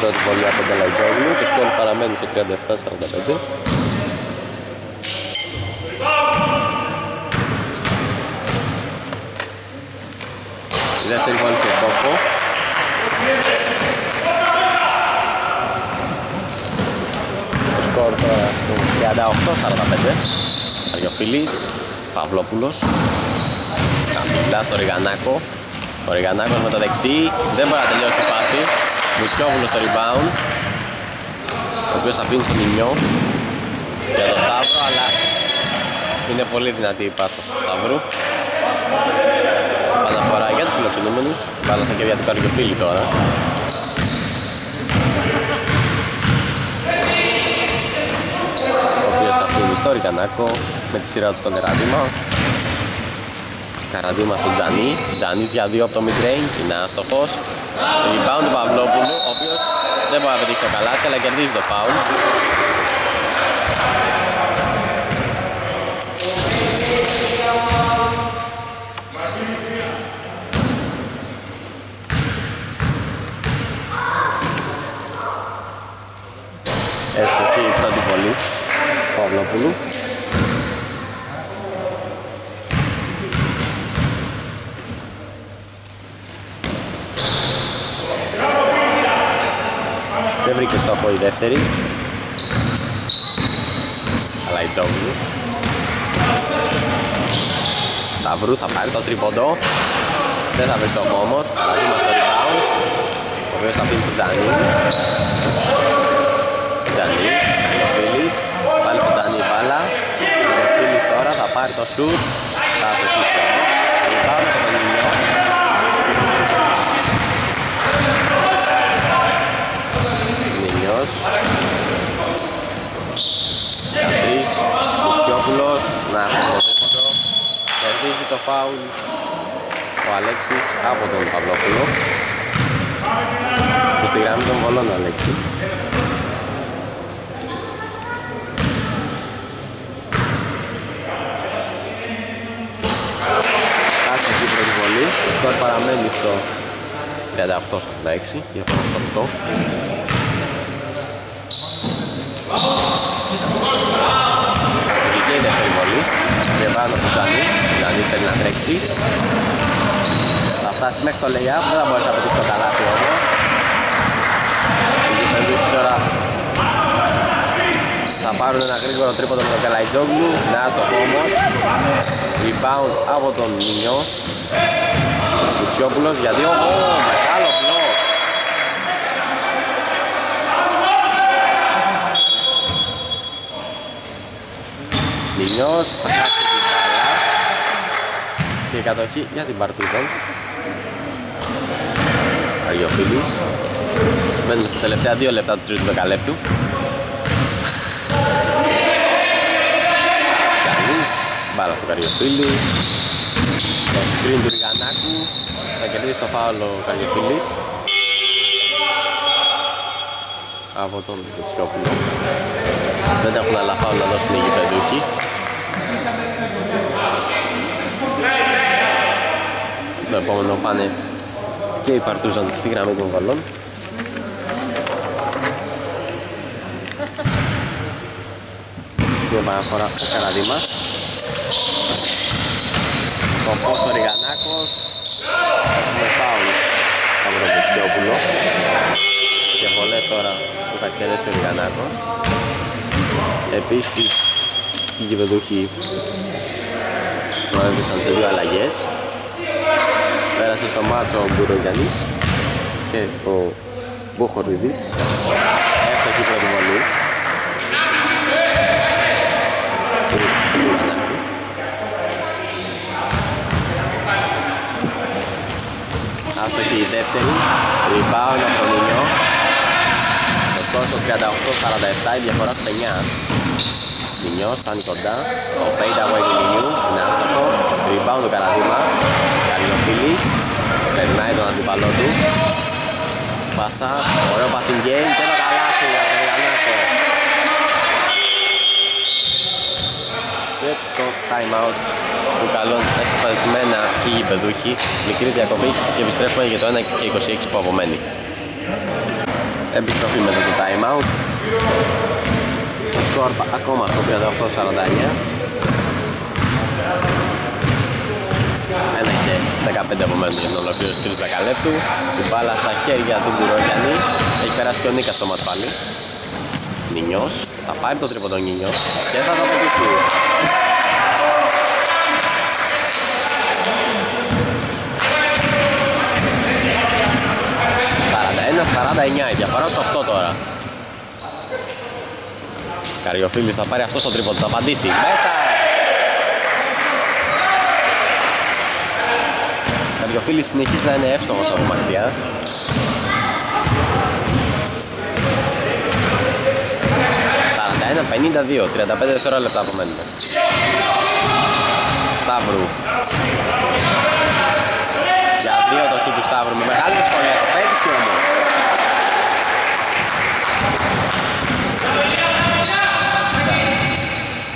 πρώτη βολή από τον Καλατζόγλου. Το σκορ παραμένει στο τριάντα επτά σαράντα πέντε. Η δεύτερη βολή στο στόχο. Το σκορ τώρα στο τριάντα οκτώ σαράντα πέντε. Αγιοφίλης, Παυλόπουλος. Καμιλά στο Ριγανάκο. Ο Ριγανάκος με το δεξί, δεν μπορεί να τελειώσει η πάση. Μουτσιόβουλος στο rebound, ο οποίος αφήνει στον Ινιό για τον Σταύρο, αλλά είναι πολύ δυνατή η πάσα του Σταύρου. Πάντα φορά για τους φιλοξενούμενους, πάντα στα κερδιά του Καρυκοφίλη τώρα. Ο οποίος αφήνει στο Ριγανάκο, με τη σειρά του στον Καραδίμα. Καραδίμα στον Τζανί, Τζανίς για δύο από το mid-range, είναι άστοχος. Το rebound του Παυλόπουλου, ο οποίος δεν μπορεί να πετύχει το καλάθι, αλλά κερδίζει το foul. Έστοχη η πρώτη βολή του Παυλόπουλου. Δεν βρήκε στόχο η δεύτερη, αλλά η Τζόγλου. Σταυρού θα πάρει το τρίποντο, δεν θα βρει στόχο όμως. Καραδίμα στο rebound, ο οποίος θα αφήνει τον Τζανί. Τζανί, Αγιοφίλης, πάλι στον Τζανί η μπάλα. Ο Αγιοφίλης τώρα θα πάρει το σουτ, θα αστοχίσει όμως. Rebound από τον Ινιό. Νινιός, Αντρής, Μουτσιόπουλος, να χρησιμοποιήσω. Κερδίζει το φάουλ ο Αλέξης από τον Παυλόπουλο. Και στη γραμμή των βολών ο Αλέξης. Άσε εκεί πρώτη βολή, το σκορ παραμένει στο τριάντα οκτώ σαράντα έξι, για το οκτώ. Αστοχή και η δεύτερη βολή. Ρεβάνω του Τζανί. Τζανί θέλει να τρέξει. Θα φτάσει μέχρι το lay-up. Δεν θα μπορείς να πετύχει το καλάθι όμως. Η Γιουβέντους τώρα θα πάρουν ένα γρήγορο τρίποντο με τον Καλαϊτζόγλου. Είναι άστοχο όμως. Rebound από τον Μινιό. Μουτσιόπουλος για δύο. Μεγάλο μπλοκ. Μινιός θα χάσει την μπάλα και η κατοχή για την Παρτούδων. Αγιοφίλης. Μένουμε στα τελευταία δύο λεπτά του τρίτου δεκαλέπτου. Καλής, μπάλα στον Αγιοφίλη. Το σκριν του Ριγανάκου, θα κερδίσει το φάουλο ο Αγιοφίλης από τον Κουτσιόπουλο. Δεν έχουν άλλα φάουλ να δώσουν οι γηπεδούχοι. Το επόμενο πάνε και οι Παρτούζαν στη γραμμή των βαλών. Στην επαναφορά ο Καραδίμας. Στο πόσο ο Ριγανάκος. Έχουμε φάουλ από τον Κουτσιόπουλο. Και πολλές τώρα που θα εκτελέσει ο Ριγανάκος. Επίσης οι γηπεδούχοι προέδωσαν σε δύο αλλαγές. Πέρασε στο μάτσο ο Μπουρογιαννής και ο Μποχορδίδης. Έφτασε η πρώτη βολή. Αυτό και η δεύτερη. Rebound από τον Ινιό. Το σκορ στο τριάντα οκτώ σαράντα επτά, η διαφορά στο εννιά. Μινιός φτάνει κοντά, ο fade away του Μινιού, είναι άστοχο, rebound του Καραδίμα, Αγιοφίλης, περνάει τον αντιπαλό του, πάσα, ωραίο passing game και το καλάθι από τον Ριγανάκο. Και το time out που καλούν εσφαλισμένα οι γηπεδούχοι, μικρή διακοπή και επιστρέφουμε για το ένα και είκοσι έξι που απομένει. Επιστροφή μετά το time out. Το σκορ ακόμα στο τριάντα οκτώ σαράντα εννέα. Ένα και δεκαπέντε επομένου για την ολοκλήρωση του δεκαλέπτου. Την μπάλα στα χέρια του Μπουρογιαννή. Έχει περάσει και ο Νίκας στο ματς πάλι. Νινιός, θα πάρει το τρίποντο Νινιός και θα το πετύχει. σαράντα ένα σαράντα εννέα η διαφορά στο οκτώ τώρα. Καριοφίλης θα πάρει αυτό στο τρίποντο, θα απαντήσει μέσα. Καριοφίλης συνεχίζει να είναι εύστοχος από μακριά. πενήντα δύο, τριάντα πέντε λεπτά απομένουν. Σταύρου. Για δύο το σουτ του Σταύρου με μεγάλη δυσκολία το πέτυχε όμως.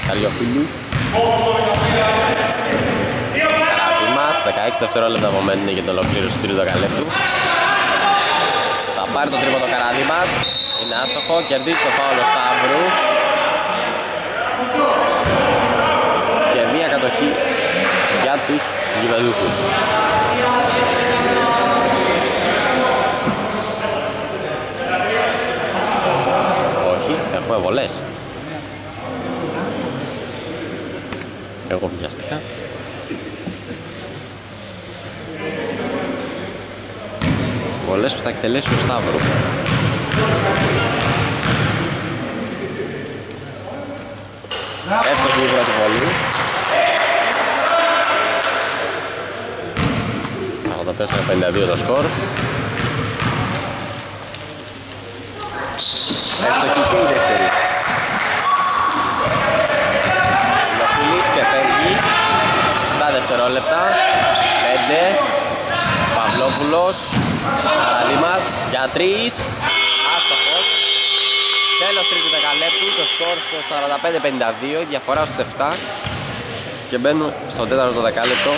Καλιοφίλης. Καράβι μας, δεκαέξι δευτερόλεπτα απομένουν για την ολοκλήρωση του τρίτου δεκαλέπτου. Θα πάρει το τρίπο το καράβι μας. Είναι άστοχο, κερδίζει το φάουλο Σταύρου. Και μία κατοχή για τους γηπεδούχους. Όχι, έχουμε βολές. Εγώ βιαστικά. Βολές που θα εκτελέσει ο Σταύρου. Έφτασε η πρώτη βολή. σαράντα τέσσερα πενήντα δύο το σκορ. Έφτασε και η δεύτερη. Λοφιλής και φεύγει. επτά δευτερόλεπτα. πέντε. Παυλόπουλος. Παραδείγμα για τρεις. Τέλος τρίτου δεκαλέπτου, το σκορ στο σαράντα πέντε πενήντα δύο, διαφορά στους επτά και μπαίνουν στο τέταρτο δεκάλεπτο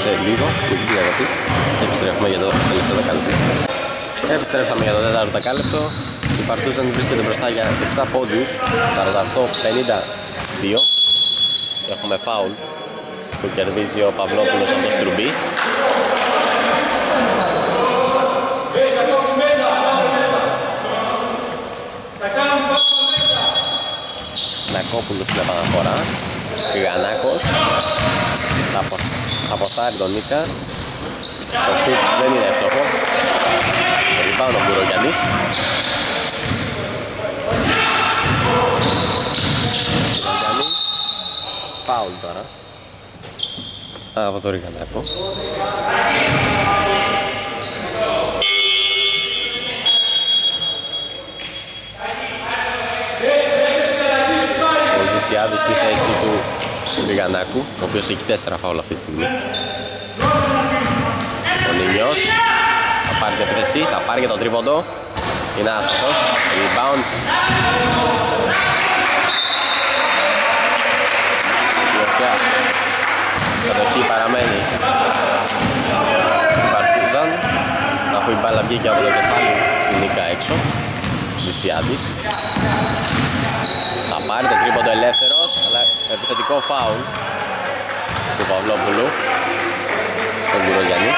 σε λίγο, λίγη διακοπή. Επιστρέφουμε για το τελευταίο δεκάλεπτο. Επιστρέφαμε για το τέταρτο δεκάλεπτο. Η Παρτούζαν βρίσκεται μπροστά για επτά πόντους, σαράντα οκτώ πενήντα δύο. Έχουμε φάουλ που κερδίζει ο Παυλόπουλος από το στρουμπί. Νακόπουλος στην επαναφορά, Φιγανάκος, θα αποστάρει τον Νίκα, το χουτ δεν είναι εύστοχο, το λιμπάουν ο Μπουρογιαννής. Μπουρογιαννής, φάουλ τώρα, από το Ριγανάκο. Άδη στη θέση του Ριγανάκου, ο οποίος έχει τέσσερα φάουλα αυτή τη στιγμή. Ο Νινιός θα πάρει την επίθεση, θα πάρει και το τρίποντο. Είναι άστοχος, rebound. Η οποία κατοχή παραμένει στην Παρτίζαν, αφού η μπάλα βγήκε από το κεφάλι του Νίκα έξω. Δυσιάδης. Θα πάρει το τρίποντο ελεύθερος, αλλά επιθετικό φάουλ του Παυλόπουλου, τον Μπουρογιαννή.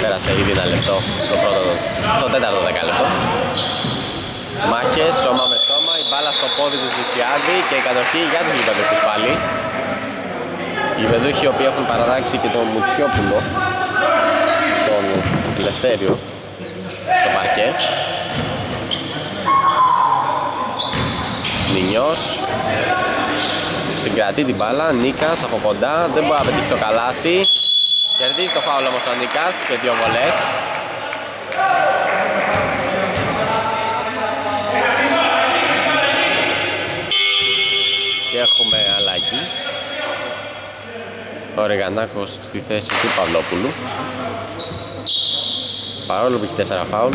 Πέρασε ήδη ένα λεπτό στο, πρώτο, στο τέταρτο δεκάλεπτο. Μάχες, σώμα με σώμα, η μπάλα στο πόδι του Δυσιάδη και η κατοχή για τους γηπεδούχους πάλι. Οι γηπεδούχοι οι οποίοι έχουν παρατάξει και τον Μουτσιόπουλο, τον Λευτέριο, στο παρκέ. Νινιός συγκρατεί την μπάλα, Νίκας από κοντά, δεν μπορεί να πετύχει το καλάθι. Κερδίζει το φάουλο όμως ο Νίκας και δύο βολές. Και έχουμε αλλαγή. Ο Ριγανάκος στη θέση του Παυλόπουλου. Παρόλο που έχει τέσσερα φάουλ,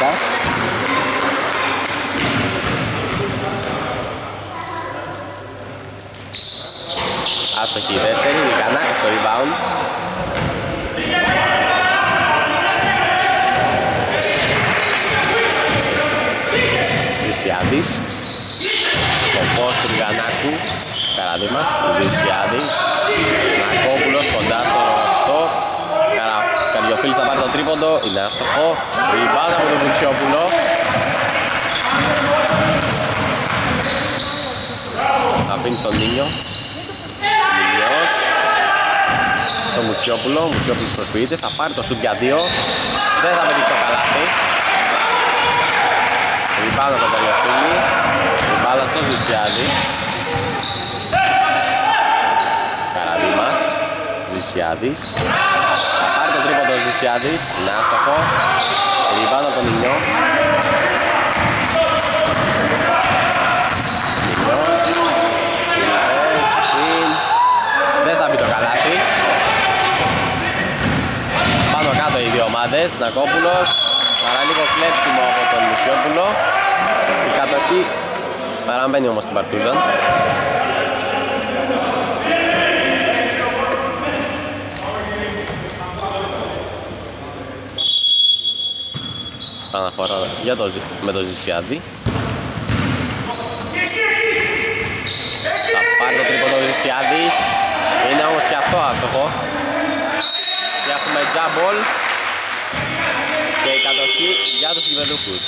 Κώστα. Άστοχη η δεύτερη, Λικανάκη στο rebound. Ζησιάδης. Το φως του Λικανάκου, καραδί μας, Ζησιάδης. Νακόπουλος κοντά στο οκτώ. Καρδιοφίλης θα πάρει το τρίποντο, είναι άστοχο. Rebound από τον Βουτσιόπουλο. Θα αφήνει στον Νίλιο. Το Μουτσιόπουλο, ο Μουτσιόπουλος προσποιείται, θα πάρει το σουτ για δύο. Δεν θα πετύχει το καλάθι. Η μπάλα από τον Καρδιοφίλη, η μπάλα στο Ζησιάδη. Καραδίμας, Ζησιάδης. Θα πάρει το τρίποντο ο Ζησιάδης, είναι άστοχο. Η μπάλα από τον Ινιό. Νακόπουλος, παρά λίγο κλέψιμο από τον Μουσιόπουλο. Η κατοχή παραμένει όμως την παρτούζαν. Αναφορά για το, με τον Ζησιάδη. Θα πάρει το τρίποντο ο Ζησιάδης. Είναι όμως και αυτό άστοχο. Και έχουμε τζάμπολ και η κατοχή για τους γηπεδούχους.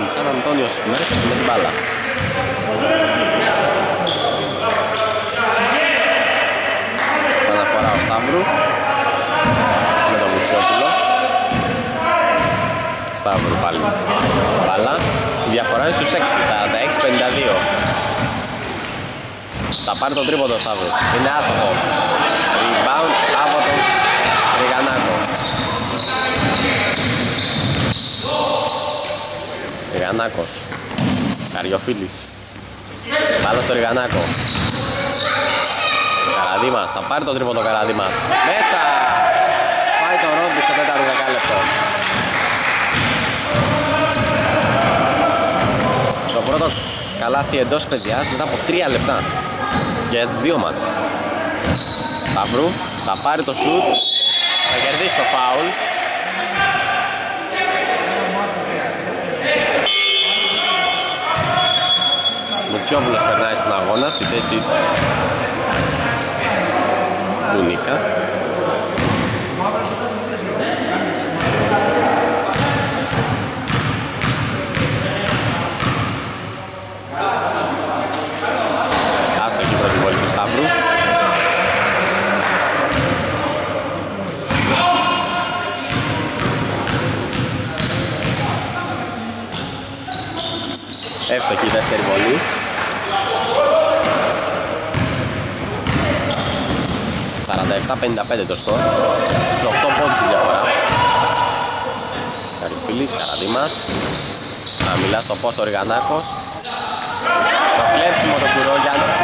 Η Σαν Αντώνιος Μέρφυση με την μπάλα. Αναφορά ο Σταύρου με τον Μουσιόπουλο. Σταύρου πάλι μπάλα. Η διαφορά είναι στους έξι, σαράντα έξι πενήντα δύο. Θα πάρει τον τρίποντο ο Σταύρου. Είναι άστοχο. Rebound από τον Ριγανάκο. Ριγανάκος, Καριοφίλης, πάνω στο Ριγανάκο. Καραδίμας, θα πάρει το τρίποντο Καραδίμας. Μέσα! Πάει το ρόμπι στο τέταρτο δεκάλεπτο. Το πρώτο καλάθι εντός παιδιάς μετά από τρία λεπτά. Για έτσι δύο μάτς. Σταύρου, θα πάρει το σουτ. Θα κερδίσει το φάουλ. Μουτσιόπουλος περνάει στην αγώνα, στη θέση του Νίκα. Άστοχη πρώτη βολή του Σταύρου. Εύστοχη δεύτερη βολή. σαράντα επτά πενήντα πέντε το σκορ, στους οκτώ πόντους η διαφορά. Καρυπίλης, Καραδίμας. Αμιλά στο πόστο ο Ριγανάκος. Το κλέψιμο το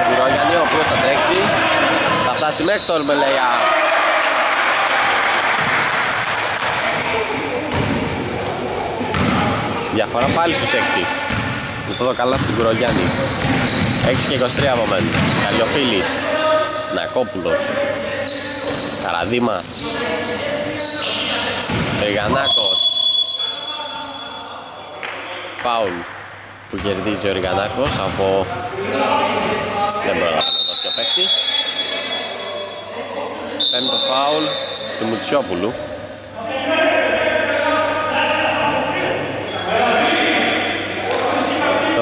Κουρόγιαννη, ο οποίος θα τρέξει. Θα φτάσει μέχρι τον Μπελεϊά. Διαφορά πάλι στους έξι. Αυτό το καλά του Κουρογιάννη. έξι και είκοσι τρία από μένα. Καρδιοφίλης, Νακόπουλος, Καραδίμας, Ριγανάκος. Φάουλ που κερδίζει ο Ριγανάκος από... Δεν μπορώ να το δω παίκτη. Πέμπτο φάουλ του Μουτσιόπουλου.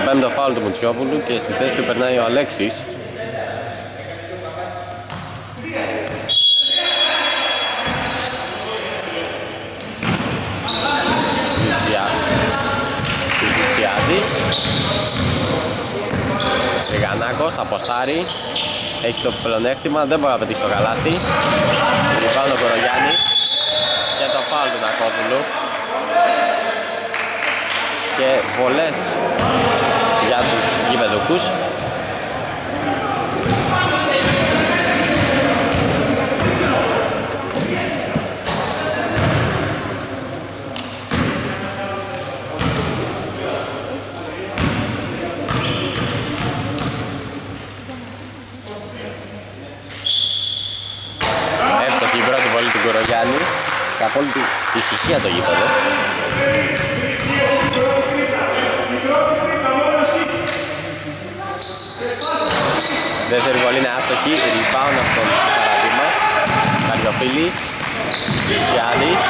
Πέμπτο φάουλ του Μουτσιόπουλου και στη θέση του περνάει ο Αλέξης. Βυσιάδης. Ριγανάκος, θα ποστάρει. Έχει το πλεονέκτημα, δεν μπορεί να πετύχει το καλάθι. Λοιπόν ο Κορογιάννη και το φάουλ του Νακόπουλου. Και βολές για τους γηπεδούχους. απόλυτη ησυχία το γήπεδο. Δεύτερη βολή είναι άστοχη, rebound από τον Καραδίμα. Καρδοφίλης, Βυσιάδης.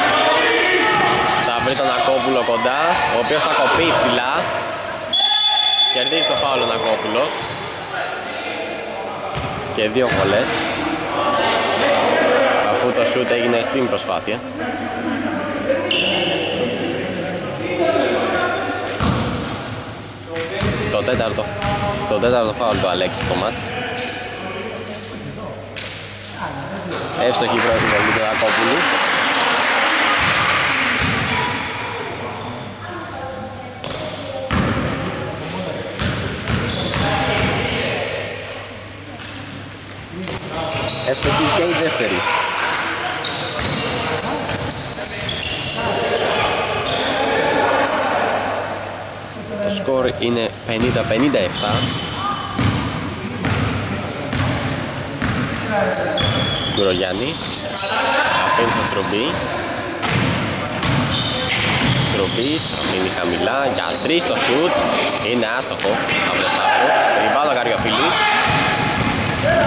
Θα βρει τον Ακόπουλο κοντά, ο οποίος θα κοπεί ψηλά. Κερδίζει το φάουλο τον Ακόπουλο. Και δύο βολές. Αφού το shoot έγινε στην προσπάθεια. Το τέταρτο, το τέταρτο φάουλ του Αλέξη στο μάτς. Εύστοχη πρώτη βολή του Ακόπουλου. Εύστοχη και η δεύτερη. Το σκορ είναι πενήντα πενήντα επτά. Γκουρογιάννης αφήνει στο Στρομπή. Στρομπής αφήνει χαμηλά για τρεις το σουτ. Είναι άστοχο από το Σταύρο. Ριμπάουν ο Καριοφίλης.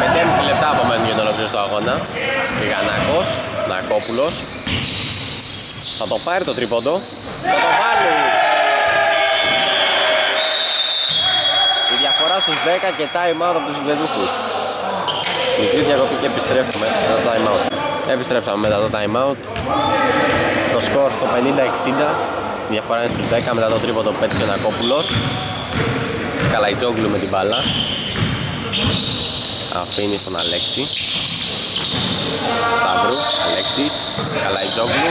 Με τέσσερα λεπτά απομένουν για τον ολοκλήρωση του αγώνα. Γιγανάκος, Νακόπουλος. Θα το πάρει το τρίποντο. Θα το βάλει. Στους δέκα και time out από τους γηπεδούχους. Μικρή διακοπή και επιστρέφουμε μετά το time out. Επιστρέψαμε μετά το time out. Το σκορ στο πενήντα εξήντα. Διαφορά είναι στους δέκα μετά το τρίποντο που πέτυχε ο Νακόπουλος. Καλαϊτζόγκλου με την μπάλα. Αφήνει στον Αλέξη. Σταύρου, Αλέξης, Καλαϊτζόγκλου.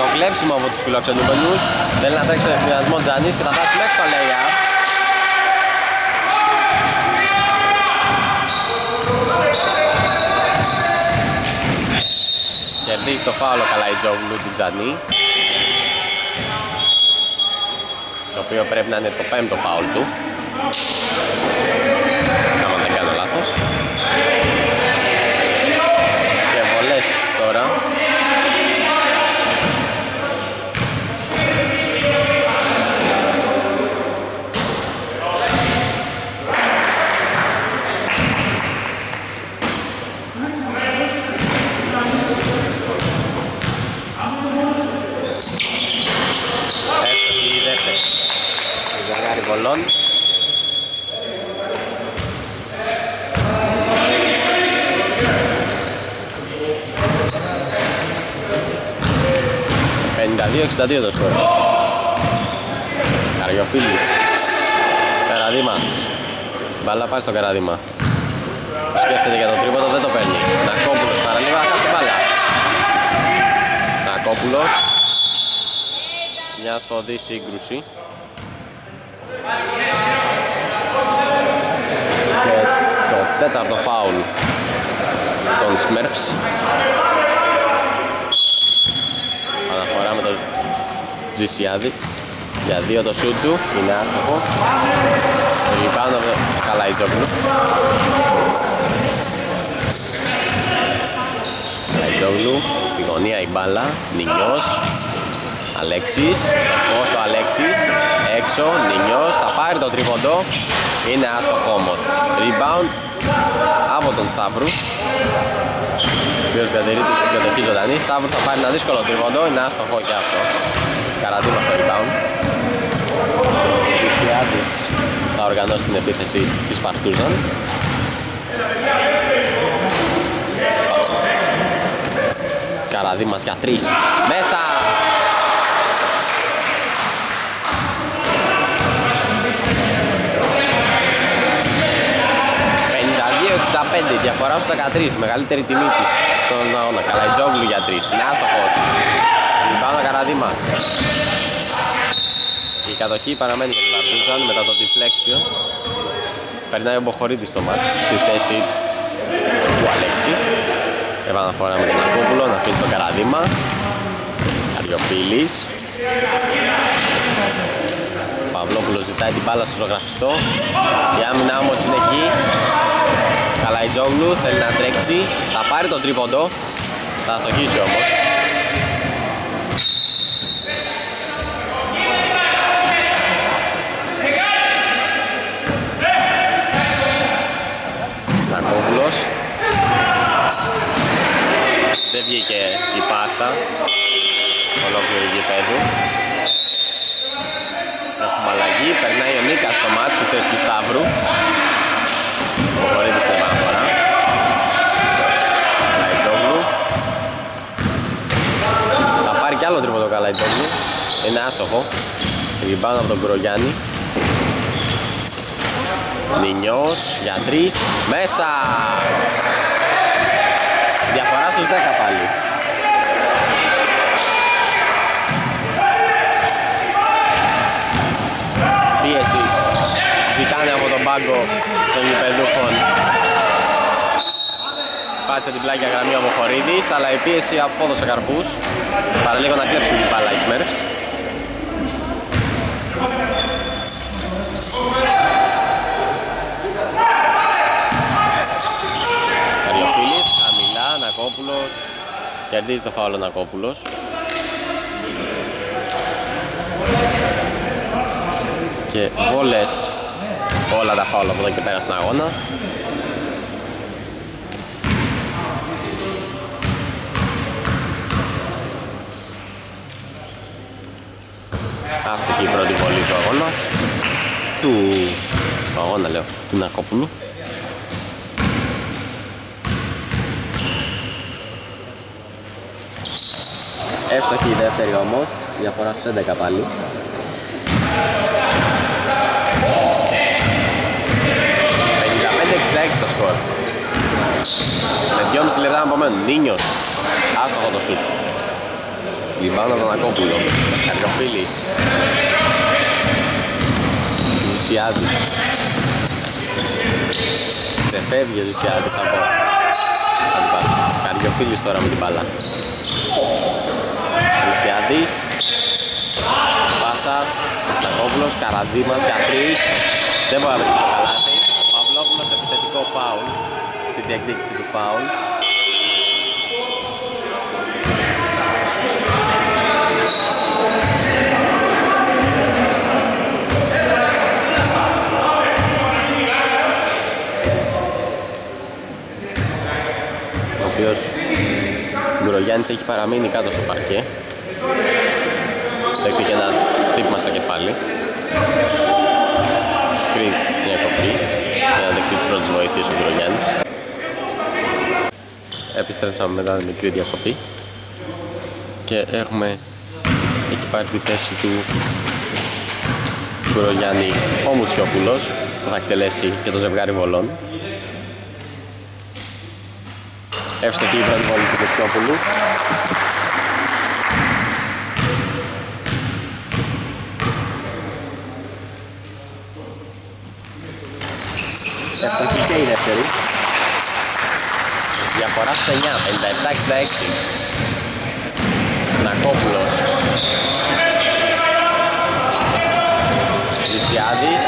Το κλέψιμο από τους φιλοξενούμενους. Θέλει να τρέξει τον ευθυνιασμό Τζανής και θα φτάσει μέχρι το Λέια. Κερδίζει το φάουλο Καλαϊτζόγλου του Τζανί, το οποίο πρέπει να είναι το πέμπτο φάουλ του, άμα δεν κάνω λάθος. Και βολές τώρα. Βολών. πενήντα δύο εξήντα δύο το σκορ. Καριοφίλης, Καραδίμας. Μπάλα πάει στο Καραδίμα. Σκέφτεται για τον τρίποντο, δεν το παίρνει. Νακόπουλος παραλίγο, θα χάσει μπάλα. Νακόπουλος. Μια σφοδή σύγκρουση. Και το τέταρτο φάουλ των Smurfs. Αναφορά με τον Τζισιάδη. Για δύο το σούτ του, είναι άστοχο. Λιβάνο Καλαϊτζόγλου. Καλαϊτζόγλου, στη γωνία η μπάλα, Νινιός. Αλέξης, στοχός το Αλέξης, έξω, Νινιός, θα πάρει το τρίποντο, είναι άστοχο όμως. Rebound από τον Σταύρου, ο οποίος διατηρεί την συμμετοχή ζωντανής. Σταύρου θα πάρει ένα δύσκολο τρίποντο, είναι άστοχο και αυτό. Καραδίμα στο rebound. Ο Βυσιάδης θα οργανώσει την επίθεση της Παρτούζαν. Καραδίμας για τρεις, μέσα! εξήντα πέντε, διαφορά στο δεκατρία, μεγαλύτερη τιμή της στον αγώνα. Καλαϊτζόγλου για τρία, είναι άστοχος. Λιμπάνω Καραδίμας. Η κατοχή παραμένει για την Παρτούζαν μετά το deflection. Περνάει ο Μποχωρίδης στο μάτς, στη θέση του Αλέξη. Επαναφορά με τον Ακόπουλο, να αφήνει το Καραδίμα. Καριοφίλης. Ο Παυλόπουλος ζητάει την μπάλα στο ζωγραφιστό. Η άμυνα όμως είναι εκεί. Καλαϊτζόγλου θέλει να τρέξει, θα πάρει το τρίποντο, θα αστοχίσει όμως. αλλαγή, περνάει ο Νίκας στο μάτς στη θέση του Σταύρου. Προχωρείται στην επαναφορά. Καλαϊτόγλου. Θα πάρει κι άλλο τρίποντο Καλαϊτόγλου. Είναι άστοχο. Ριμπάουντ από τον Κρογιάννη. Νινιός για τρεις. Μέσα! Διαφορά στους δέκα πάλι. Πίεση ζητάνε από τον πάγκο των γηπεδούχων. Πάτσε την πλάγια γραμμή ο Μοχωρίδης, αλλά η πίεση απόδωσε καρπούς. Παραλίγο να κλέψει την μπάλα οι Smurfs. Καριοφίλης, χαμηλά, Νακόπουλος. Κερδίζει το φάουλο Νακόπουλος. Και βόλες, όλα τα φάουλα από εδώ και πέρα στον αγώνα. Άστοχη η πρώτη βολή του αγώνα. Του, του αγώνα λέω, του Νακόπουλου. Εύστοχη η δεύτερη όμως, διαφορά στους έντεκα πάλι. πενήντα πέντε εξήντα έξι το σκορ. Με δυόμιση λεπτά να απομένουν. Νίνιος, άστοχο το σουτ. Λιβάνο Δανακόπουλο, Καριοφίλης. Ζησιάδη. Δεν φεύγει ο Ζησιάδης από την μπάλα. Καριοφίλης τώρα με την μπάλα. Ζησιάδης. Πάσα, Δανακόπουλος, Καραδίμας για τρεις. Δεν μπορεί να βρει το καλάθι. Ο Παυλόπουλος επιθετικό φάουλ. Στη διεκδίκηση του φάουλ. Ο οποίος Γκουρογιάννης έχει παραμείνει κάτω στο παρκέ. Δέχτηκε και ένα χτύπημα στο κεφάλι. Κρύβει μια κοπή για να δεχτεί τις πρώτες βοήθειες ο Γκουρογιάννης. Επιστρέψαμε μετά με μικρή διακοπή και έχουμε, έχει πάρει τη θέση του Γκουρογιάννη ο Μουτσιόπουλος, που θα εκτελέσει και το ζευγάρι βολών. Εύστοχη η πρώτη βολή του Μουτσιόπουλου. Εύστοχη και η δεύτερη. Διαφορά στους εννιά, πενήντα επτά εξήντα έξι. Νακόπουλος. Ζησιάδης.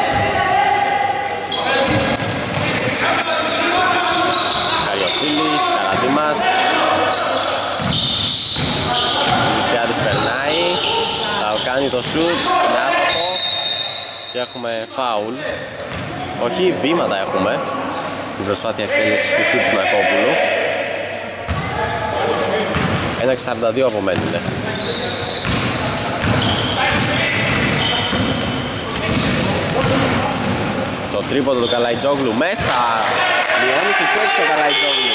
Καριοφίλης. Μας. Ο Λουσιάδης περνάει, θα κάνει το σουτ, είναι άστοχο και έχουμε φάουλ. Όχι, βήματα έχουμε στην προσπάθεια εκτέλεσης του σουτ του Νακόπουλου. ένα εξήντα δύο απομένουνε. Το τρίποντο του Καλαϊτζόγλου μέσα, μειώνει τη σουτ του Καλαϊτζόγλου.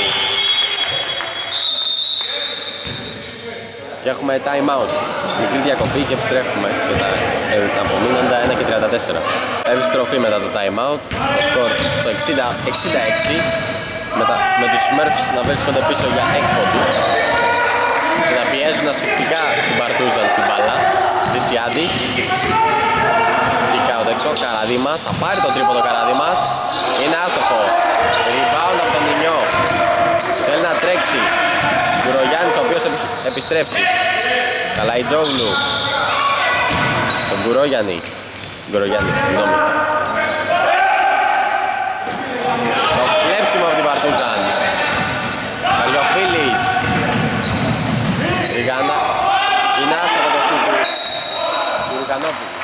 Και έχουμε time out, μικρή διακοπή και επιστρέφουμε και τα απομείνοντα ένα και τριάντα τέσσερα. Επιστροφή μετά το time out, το σκορ στο εξήντα εξήντα έξι, με, τα, με τους Smurfs να βρίσκονται πίσω για έξι πόντους και να πιέζουν ασφυκτικά την Παρτούζαν στην μπάλα. Ζησιάδης, kick out έξω, Καραδίμας, θα πάρει το τρίποντο Καραδίμας, είναι άστοχο, rebound από τον Νινιό, θέλει να τρέξει. Γκουρογιάννης ο οποίος επιστρέψει. Καλαϊτζόγλου. Τον Γκουρογιάννη. Γκουρογιάννη, συγγνώμη. Το κλέψιμο από την Παρτούζαν. Καριοφίλης. Ριγανά. Είναι άστοχο το σουτ του Ριγανόπουλου.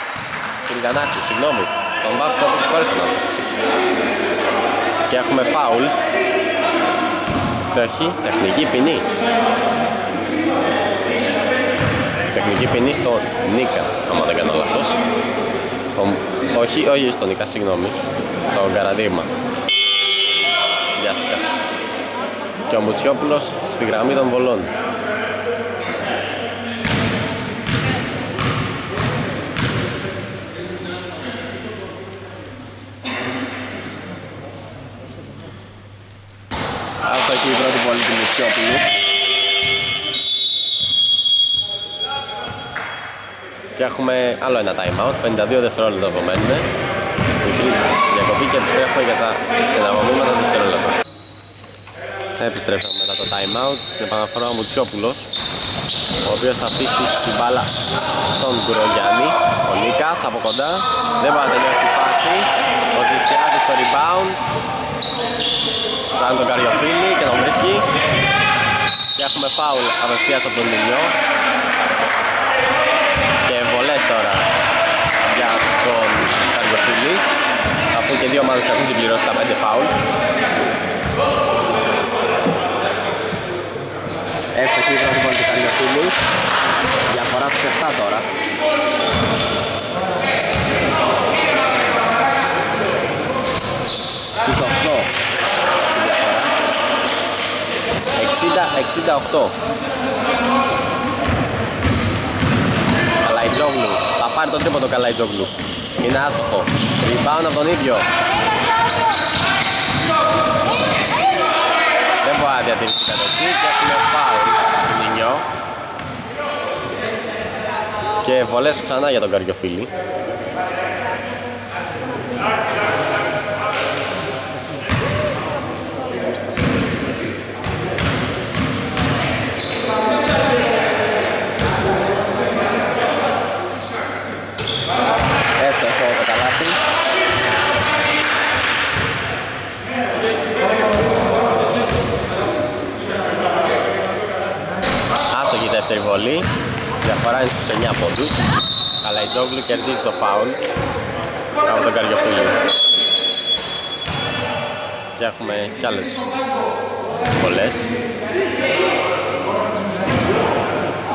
Του Ριγανάκου, συγγνώμη. Τον βάφτισα από τους χώρες τον άφηξη. Και έχουμε φάουλ. Τρέχει, τεχνική ποινή. Τεχνική ποινή στον Νίκα, άμα δεν κάνω λάθος. Ο, ο Όχι, όχι στον Νίκα, συγγνώμη. Τον Καραδίμα. Βιάστηκα. Και ο Μουτσιόπουλος στη γραμμή των βολών. Αυτό εκεί η πρώτη βολή του Μουτσιόπουλου. Και έχουμε άλλο ένα time out, πενήντα δύο δευτερόλεπτα απομένουμε. Διακοπή και επιστρέφουμε για τα εναγωγήματα δευτερόλεπτα. Επιστρέφουμε μετά το time out, στην επαναφορά ο Μουτσιόπουλος, ο οποίος θα αφήσει την μπάλα στον Κουρογιάννη. Ο Νίκας από κοντά, δεν μπορεί να τελειώσει την πάση. Ο Τσισιάδης στο rebound. Σαν τον Καριοφίλη και τον βρίσκει. Και έχουμε φάουλ απευθείας από τον Μιλιό. Και βολές τώρα για τον Καριοφίλη, αφού και δύο ομάδες έχουν συμπληρώσει τα πέντε φάουλ. Εύστοχη ύδρα του Πολυκου Καριοφίλη. Διαφορά στους εφτά τώρα. Στους οκτώ. εξήντα εξήντα οκτώ. Καλαϊτζόγλου, θα πάρει τον τρίπο το Καλαϊτζόγλου. Είναι άστοχο. Rebound από τον ίδιο. Δεν μπορεί να διατηρήσει κατοχή και έχουμε φάουλ του Νινιό. Και βολές ξανά για τον Καριοφίλη. Η βολή, διαφορά είναι στους εννιά πόντους. Αλλά η Τζόγλου κερδίζει το φάουλ από τον Καριοφίλη. Και έχουμε κι άλλες πολλές.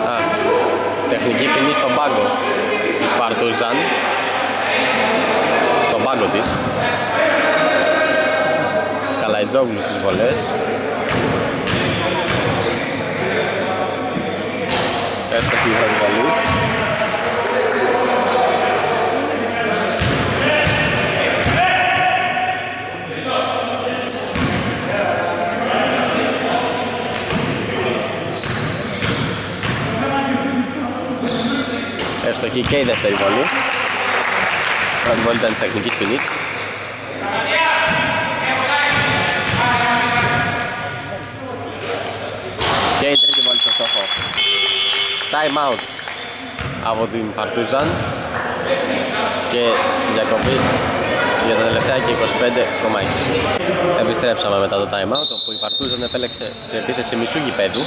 Α, τεχνική ποινή στον πάγκο της Παρτούζαν. Στον πάγκο της. Καλά η Τζόγλου στις βολές. Έστω και η Βραζιβαλή. Έστω και η δεύτερη βολή. Η πρώτη βολή ήταν της τεχνικής ποινής. Και η τρίτη βολή στο στόχο. Time out από την Παρτούζαν και διακοπή για τα τελευταία και είκοσι πέντε κόμμα έξι. Επιστρέψαμε μετά το time out, όπου η Παρτούζαν επέλεξε σε επίθεση μισού γηπέδου.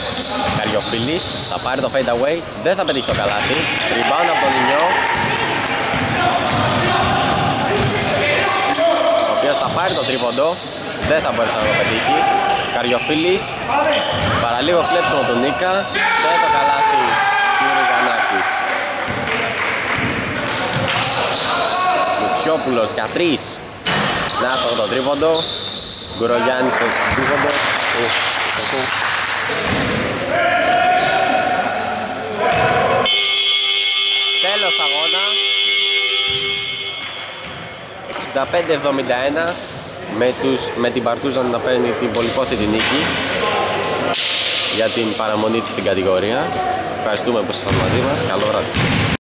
Καριοφίλης θα πάρει το fade away, δεν θα πετύχει το καλάθι. Rebound από τον Ινιό, ο οποίος θα πάρει το τρίποντο, δεν θα μπορέσει να το πετύχει. Καριοφίλης, παραλίγο κλέψιμο τον Νίκα και το καλάθι. Μουτσιόπουλος για τρεις. Να το το τρίποντο. Γκουρογιάννης στο τρίποντο. Τέλος αγώνα. εξήντα πέντε εβδομήντα ένα με, τους, με την Παρτούζαν να παίρνει την πολυπόθητη νίκη για την παραμονή της στην κατηγορία. Ευχαριστούμε που ήσασταν μαζί μας. Καλό βράδυ.